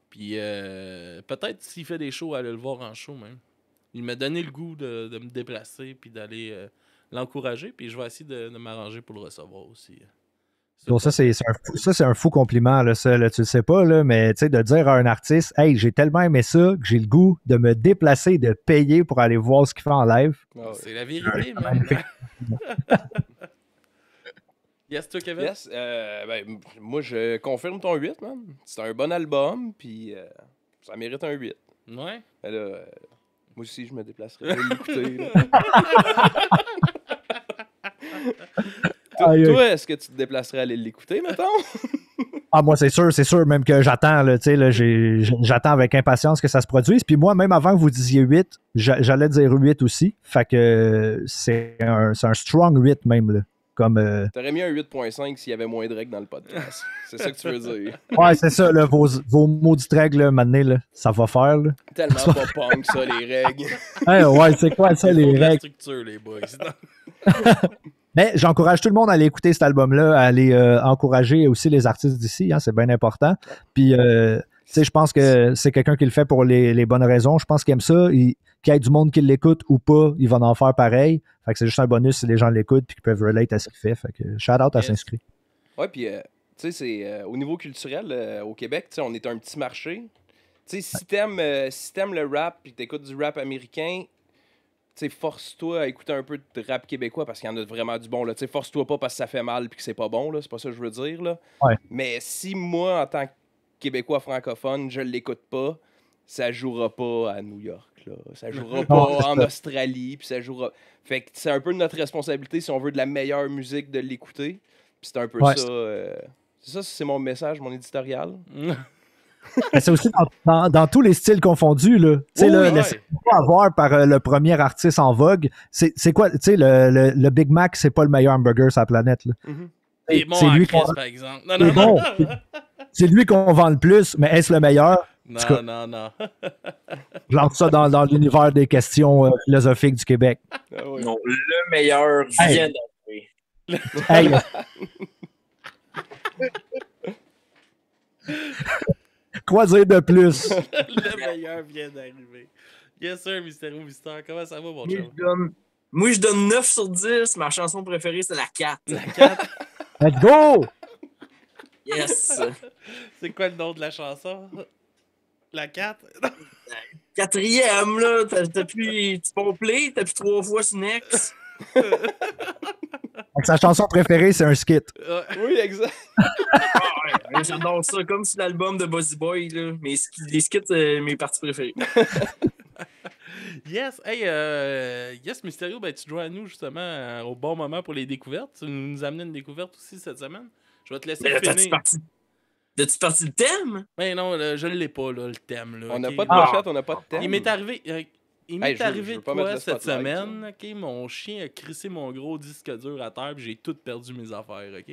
Puis euh, peut-être s'il fait des shows, aller le voir en show même. Il m'a donné le goût de, de me déplacer puis d'aller euh, l'encourager. Puis je vais essayer de, de m'arranger pour le recevoir aussi. C'est bon, ça, c'est, c'est un fou, ça, c'est un fou compliment. Là, ça, là, tu le sais pas, là, mais de dire à un artiste « Hey, j'ai tellement aimé ça que j'ai le goût de me déplacer, de payer pour aller voir ce qu'il fait en live. Oh, » C'est la vérité, euh, même. Yes, toi, Kevin? Yes, euh, ben, moi, je confirme ton huit, man. C'est un bon album, puis euh, ça mérite un huit. Ouais. Ben là, euh, moi aussi, je me déplacerais pour l'écouter. toi, toi, est-ce que tu te déplacerais à aller l'écouter, mettons? Ah, moi, c'est sûr, c'est sûr, même que j'attends, là, tu sais, là, j'ai, j'attends avec impatience que ça se produise. Puis moi, même avant que vous disiez huit, j'allais dire huit aussi. Fait que c'est un, c'est un strong huit, même, là. Comme, euh... T'aurais mis un huit virgule cinq s'il y avait moins de règles dans le podcast. C'est ça que tu veux dire. Ouais, c'est ça, là, vos, vos maudites règles, là, maintenant, là, ça va faire. Là. Tellement ça... pas punk, ça, les règles. Hey, ouais, c'est quoi ça, c'est les règles? Structure, les boys. Mais j'encourage tout le monde à aller écouter cet album-là, à aller euh, encourager aussi les artistes d'ici, hein, c'est bien important. Puis, euh, tu sais, je pense que c'est quelqu'un qui le fait pour les, les bonnes raisons. Je pense qu'il aime ça. Il... Qu'il y ait du monde qui l'écoute ou pas, ils vont en faire pareil. Fait que c'est juste un bonus si les gens l'écoutent et qu'ils peuvent relate à ce qu'il fait. Fait que shout-out à yes. s'inscrire. Ouais, puis, euh, tu sais, c'est euh, au niveau culturel, euh, au Québec, tu sais, on est un petit marché. Tu sais, si, ouais. t'aimes, euh, si t'aimes le rap et que t'écoutes du rap américain, tu sais, force-toi à écouter un peu de rap québécois parce qu'il y en a vraiment du bon, là. Tu sais, force-toi pas parce que ça fait mal puis que c'est pas bon, là. C'est pas ça que je veux dire, là. Ouais. Mais si moi, en tant que Québécois francophone, je l'écoute pas, ça jouera pas à New York. Là. Ça jouera pas non, en Australie, puis ça jouera. Fait que c'est un peu notre responsabilité si on veut de la meilleure musique de l'écouter. Puis c'est un peu ouais, ça. C'est... Euh... ça, c'est mon message, mon éditorial. Mais c'est aussi dans, dans, dans tous les styles confondus, là. Tu sais, oui, là, ouais. laissez-vous avoir par euh, le premier artiste en vogue. C'est, c'est quoi, tu sais, le, le, le Big Mac, c'est pas le meilleur hamburger sur la planète, là. Mm-hmm. C'est, c'est, bon c'est lui Chris, par exemple. Non, non, c'est non. Bon. C'est, c'est lui qu'on vend le plus, mais est-ce le meilleur? Non, cas, non, non. Je lance ça dans, dans l'univers des questions euh, philosophiques du Québec. Ah oui. Non, le meilleur vient d'arriver. Hey. Quoi dire de plus? Le meilleur vient d'arriver. Yes, sir, Mystère ou Mystère. Comment ça va, mon chum? Donne... Moi, je donne neuf sur dix. Ma chanson préférée, c'est la quatre. La quatre? Let's go! Yes! C'est quoi le nom de la chanson? La quatre? Quatrième, là. T'as, t'as pu. Tu pompes play, t'as pu trois fois Snex. Sa chanson préférée, c'est un skit. Euh, oui, exact. Oh, ouais, j'adore ça, comme si l'album de Buzzy Boy, là. Mais les skits, c'est mes parties préférées. Yes, hey, euh, Yes Mysterio, ben, tu joins à nous justement euh, au bon moment pour les découvertes. Tu nous amènes une découverte aussi cette semaine. Je vais te laisser finir. T'as-tu parti... T'as-tu parti le thème? Ben non, là, je ne l'ai pas, là, le thème. Là, on okay? n'a pas de pochette, ah. on n'a pas de thème. Il m'est arrivé... Euh, Il m'est hey, arrivé je, je de quoi cette semaine, ok, mon chien a crissé mon gros disque dur à terre puis j'ai tout perdu mes affaires, ok?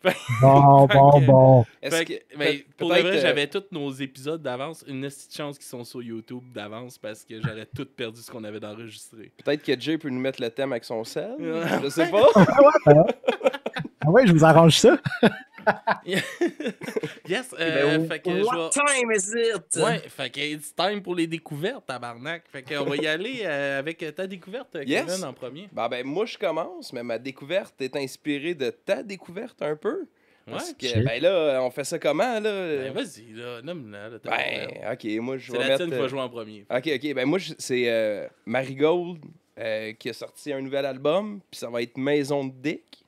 Fait, bon, fait bon, que, bon. Fait que, mais pour de vrai, euh... j'avais tous nos épisodes d'avance, une petite chance qu'ils sont sur YouTube d'avance parce que j'aurais tout perdu ce qu'on avait d'enregistré. Peut-être que Jay peut nous mettre le thème avec son sel, je sais pas. Ah ouais, je vous arrange ça. Yes, euh, ben, fait que what je vais... time is it? Ouais, fait que it's time pour les découvertes, tabarnak. Fait qu'on va y aller euh, avec ta découverte, Kevin, yes. en premier. Ben, ben, moi, je commence, mais ma découverte est inspirée de ta découverte un peu. Ouais, parce que, ben là, on fait ça comment, là? Ben, vas-y, là, nomme-la, là, ben, ok, moi, je vais mettre... C'est la tienne qui va jouer en premier. Ok, ok, ben moi, je... c'est euh, Marigold euh, qui a sorti un nouvel album, puis ça va être Maison de Dick.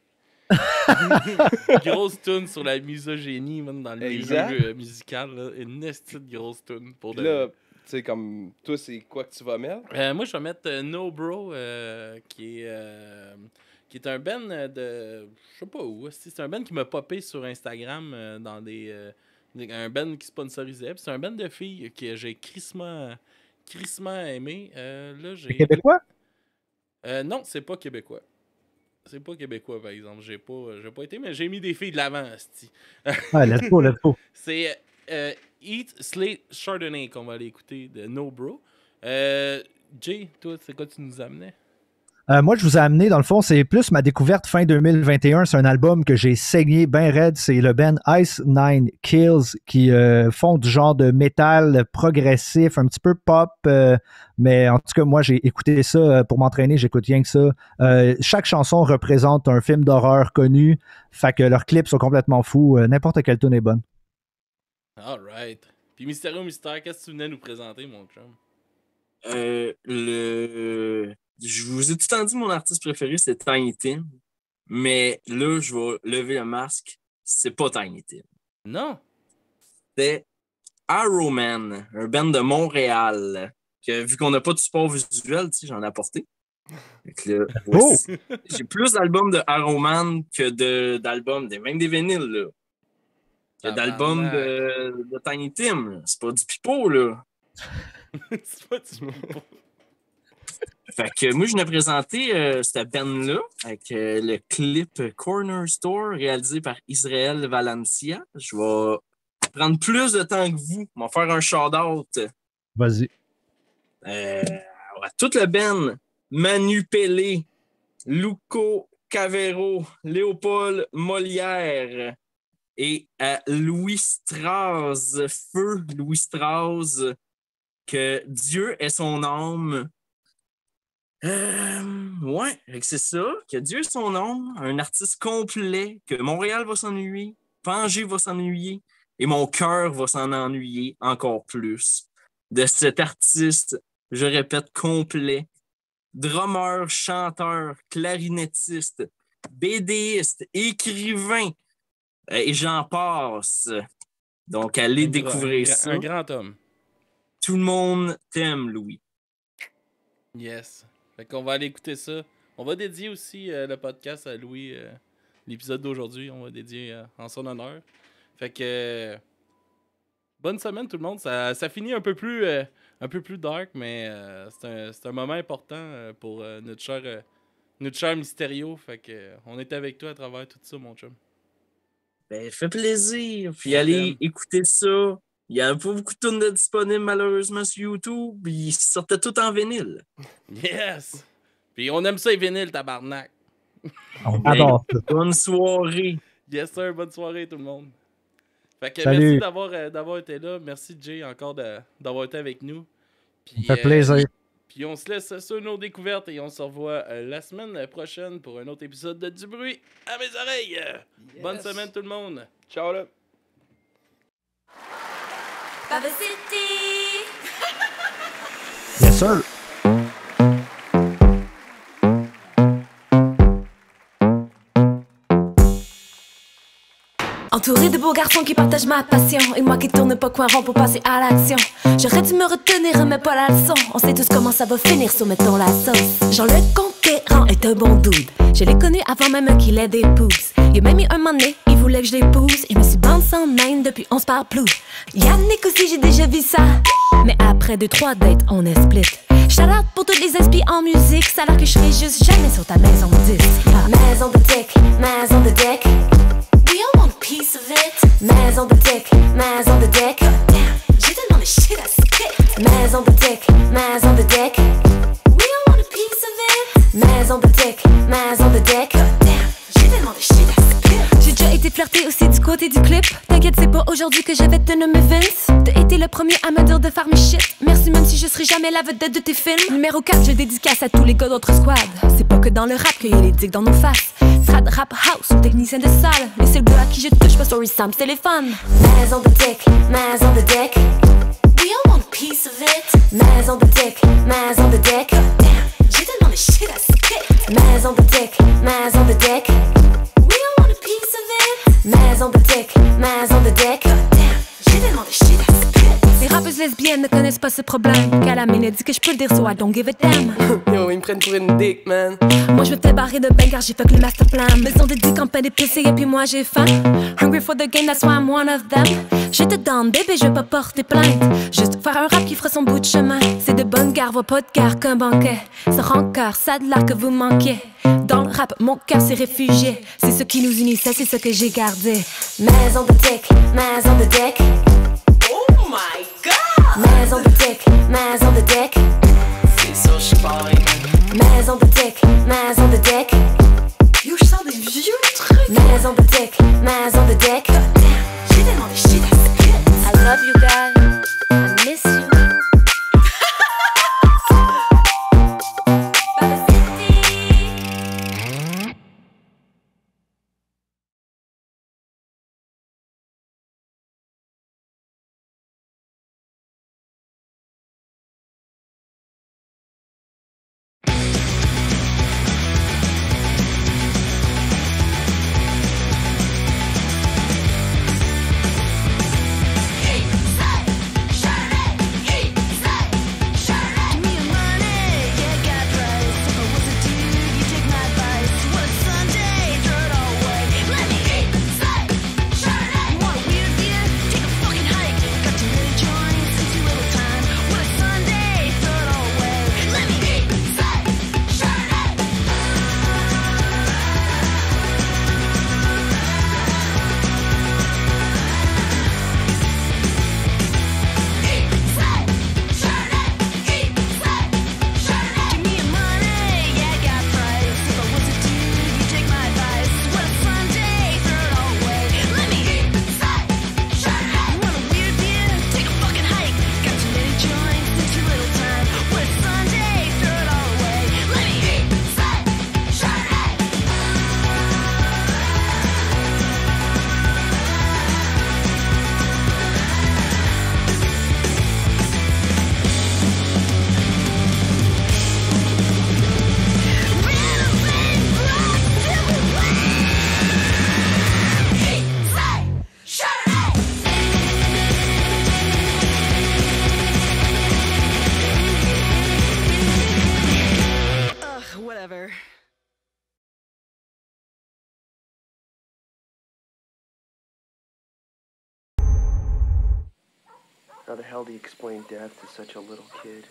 Grosse tune sur la misogynie, même dans le milieu musical. Là. Une petite grosse tune pour de... Là, tu sais, comme toi, c'est quoi que tu vas mettre? Euh, moi, je vais mettre euh, No Bro, euh, qui est euh, qui est un band de. Je sais pas où. C'est un band qui m'a popé sur Instagram euh, dans des. Euh, un band qui sponsorisait. C'est un band de filles que j'ai crissement, crissement aimé. Euh, là, j'ai... C'est québécois? Euh, non, c'est pas québécois. C'est pas québécois, par exemple. J'ai pas, j'ai pas été, mais j'ai mis des filles de l'avant, asti. Ah, let's go, let's go. C'est euh, Eat, Slate, Chardonnay qu'on va aller écouter de No Bro. Euh, Jay, toi, c'est quoi tu nous amenais? Euh, moi, je vous ai amené, dans le fond, c'est plus ma découverte fin deux mille vingt et un. C'est un album que j'ai saigné ben raide. C'est le band Ice Nine Kills qui euh, font du genre de métal progressif, un petit peu pop. Euh, mais en tout cas, moi, j'ai écouté ça pour m'entraîner. J'écoute rien que ça. Euh, chaque chanson représente un film d'horreur connu. Fait que leurs clips sont complètement fous. Euh, n'importe quelle tune est bonne. All right. Puis Mysterio Mystère, qu'est-ce que tu venais nous présenter, mon chum? Euh, le... Je vous ai tout le temps dit mon artiste préféré, c'est Tiny Tim. Mais là, je vais lever le masque. C'est pas Tiny Tim. Non. C'est Arrowman, un band de Montréal. Que, vu qu'on n'a pas de support visuel, tu sais, j'en ai apporté. Donc, là, oh! J'ai plus d'albums de Arrowman que de, d'albums, même des vinyles, là. Que ah, d'albums ben, ben... de, de Tiny Tim. Là. C'est pas du pipeau, là. C'est pas du pipeau. Fait que moi, je venais présenter euh, cette band-là avec euh, le clip Corner Store réalisé par Israël Valencia. Je vais prendre plus de temps que vous. On va faire un shout-out. Vas-y. Euh, à toute la band, Manu Pellé, Luco Cavero, Léopold Molière et à Louis Strauss, Feu Louis Strauss, que Dieu est son âme. Euh, ouais, c'est ça. Que Dieu son nom, un artiste complet, que Montréal va s'ennuyer, Pangé va s'ennuyer, et mon cœur va s'en ennuyer encore plus. De cet artiste, je répète, complet, drummer, chanteur, clarinettiste, BDiste, écrivain, et j'en passe. Donc, allez un découvrir un, ça. Un grand homme. Tout le monde t'aime, Louis. Yes. Fait qu'on va aller écouter ça. On va dédier aussi euh, le podcast à Louis. Euh, l'épisode d'aujourd'hui, on va dédier euh, en son honneur. Fait que... Euh, bonne semaine tout le monde. Ça, ça finit un peu plus euh, un peu plus dark, mais euh, c'est, un, c'est un moment important euh, pour euh, notre cher euh, notre cher Mysterio. Fait que euh, on est avec toi à travers tout ça, mon chum. Ben, fait plaisir. Puis ça allez t'aime. Écouter ça. Il n'y avait pas beaucoup de tunes disponibles, malheureusement, sur YouTube. Ils sortaient tout en vinyle. Yes! Puis on aime ça, les vinyles, tabarnak. On adore. Bonne soirée. Yes, sir. Bonne soirée, tout le monde. Fait que salut. Merci d'avoir, euh, d'avoir été là. Merci, Jay, encore de, d'avoir été avec nous. Puis, ça fait euh, plaisir. Puis on se laisse sur nos découvertes et on se revoit euh, la semaine prochaine pour un autre épisode de Du bruit à mes oreilles. Yes. Bonne semaine, tout le monde. Ciao, là. Baba City! Yes, sir! Entouré de beaux garçons qui partagent ma passion, et moi qui tourne pas coin rond pour passer à l'action. J'aurais dû me retenir mais pas la leçon. On sait tous comment ça va finir, soumettons la sauce. Jean le Conquérant est un bon dude. Je l'ai connu avant même qu'il ait des pouces. Il m'a mis un moment donné, il voulait que je l'épouse. Il me suis bande sans main depuis on se parle plus. Yannick aussi j'ai déjà vu ça, mais après deux trois dates on est split. Shout out pour tous les esprits en musique, ça a l'air que je serai juste jamais sur ta maison de disque. Maison de Dick, Maison de Dick, do you want a piece of it? Maison de Dick, Maison de Dick, damn, j'ai tellement de shit à spit. Maison de Dick, Maison de Dick, we don't want a piece of it. Maison de Dick, Maison de Dick, damn, j'ai tellement de shit à spit. J'ai déjà été flirté aussi du côté du clip. T'inquiète, c'est pas aujourd'hui que je vais te nommer Vince. T'as été le premier à me dire de faire mes shit. Merci même si je serai jamais la vedette de tes films. Numéro quatre, je dédicace à tous les gars d'autres squads. C'est pas que dans le rap qu'il y a les dicks dans nos faces. Trad, rap, house ou technicien de salle. Mais c'est le gars à qui je touche, pas story Sam, téléphone. Maison de Dick, Maison de Dick, we all want a piece of it. Maison de Dick, Maison de Dick, damn, j'ai tellement de shit à spit. Maison de Dick, Maison de Dick, we all want a piece of it. Maison de Dick, Maison de Dick, damn, j'ai tellement de shit à spit. Les rappeuses lesbiennes ne connaissent pas ce problème, qu'à la minute dit que je peux le dire, so I don't give a damn. Yo, ils me prennent pour une dick, man. Moi je me t'ai barré de bain car j'ai fuck le master plan. Maison de Dick en pain d'épicé et puis moi j'ai faim. Hungry for the game, that's why I'm one of them. Je te donne, bébé, je vais pas porter plainte. Juste faire un rap qui fera son bout de chemin. C'est de bonne gare, voit pas de gare qu'un banquet. Sans rancœur, ça a de l'air que vous manquiez. Dans le rap, mon cœur s'est réfugié. C'est ce qui nous unissait, c'est ce que j'ai gardé. Maison de Dick, Maison de Dick, oh my god! Maison de Dick, Maison de Dick, c'est so spine. Maison de Dick, Maison de Dick, yo, je sens des vieux trucs. Maison de Dick, Maison de Dick, j'ai tellement de shit à spit. I love you guys, I miss you. How the hell do you explain death to such a little kid?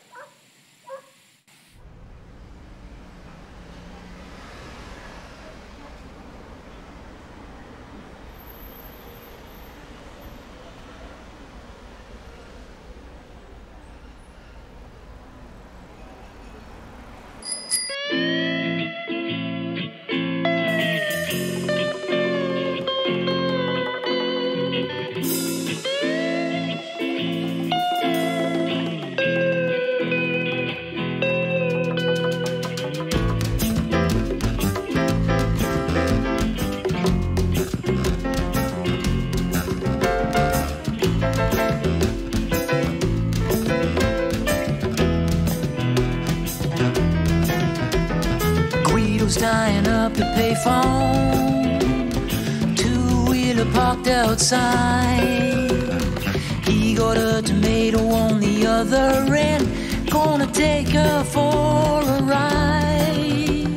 Dying up the payphone, two-wheel trailer parked outside. He got a tomato on the other end, gonna take her for a ride.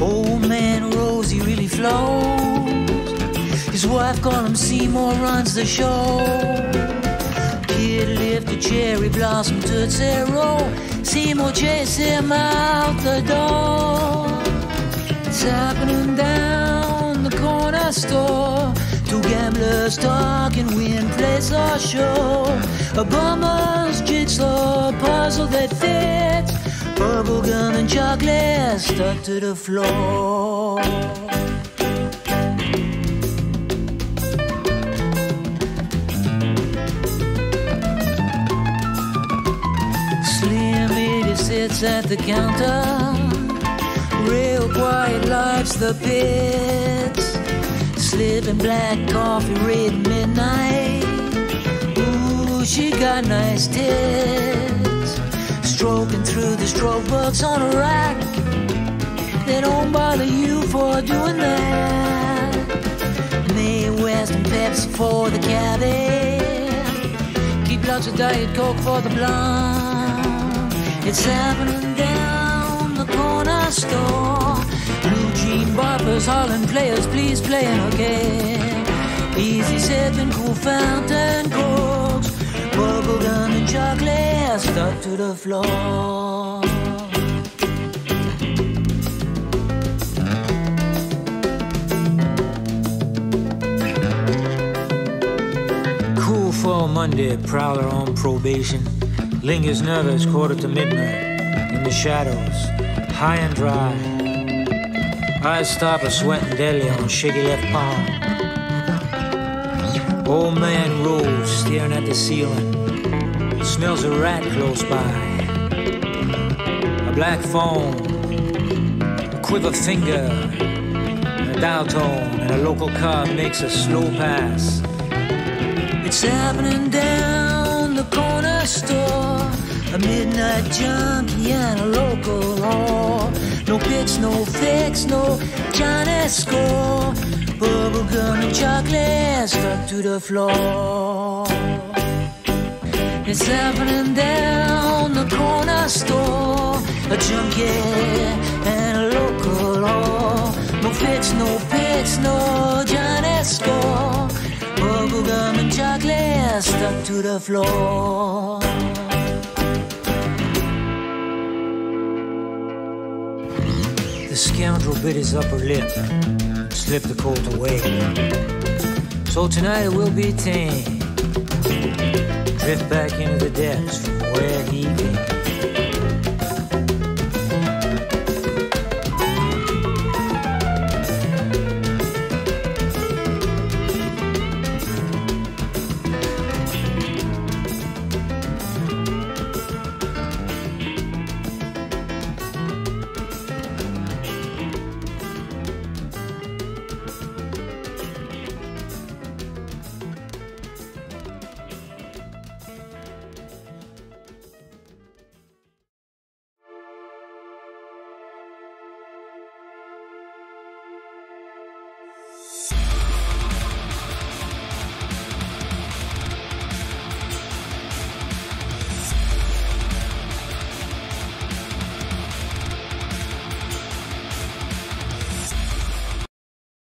Old man Rosie really flows. His wife called him Seymour, runs the show. Kid left a cherry blossom to zero. Seymour chased him out the door. It's happening down the corner store. Two gamblers talking, win, place or show. A bummer's jigsaw puzzle that fits. Bubblegum and chocolate stuck to the floor. Slim Idiot sits at the counter. Real quiet lights the pits. Slipping black coffee, red midnight. Ooh, she got nice tits. Stroking through the stroke bugs on a rack. They don't bother you for doing that. Midwest and Pepsi for the cabbie. Keep lots of Diet Coke for the blonde. It's happening down the corner store. Blue jean boppers, Holland players, please playin' again. Easy sippin' cool fountain corks. Bubble gum and chocolate stuck to the floor. Cool fall Monday, prowler on probation. Lingers nervous, quarter to midnight. In the shadows, high and dry. I stop a sweating deli on shaky left palm. Old man rolls, staring at the ceiling. He smells a rat close by. A black phone, a quiver finger, a dial tone, and a local car makes a slow pass. It's happening down the corner store. A midnight junkie and a local whore. No pitch, no fix, no Johnny score. Bubblegum and chocolate stuck to the floor. It's happening down the corner store. A junkie and a local whore. No fix, no pitch, no Johnny score. Bubblegum and chocolate stuck to the floor. The scoundrel bit his upper lip, slipped the coat away. So tonight we'll be tame. Drift back into the depths from where he came.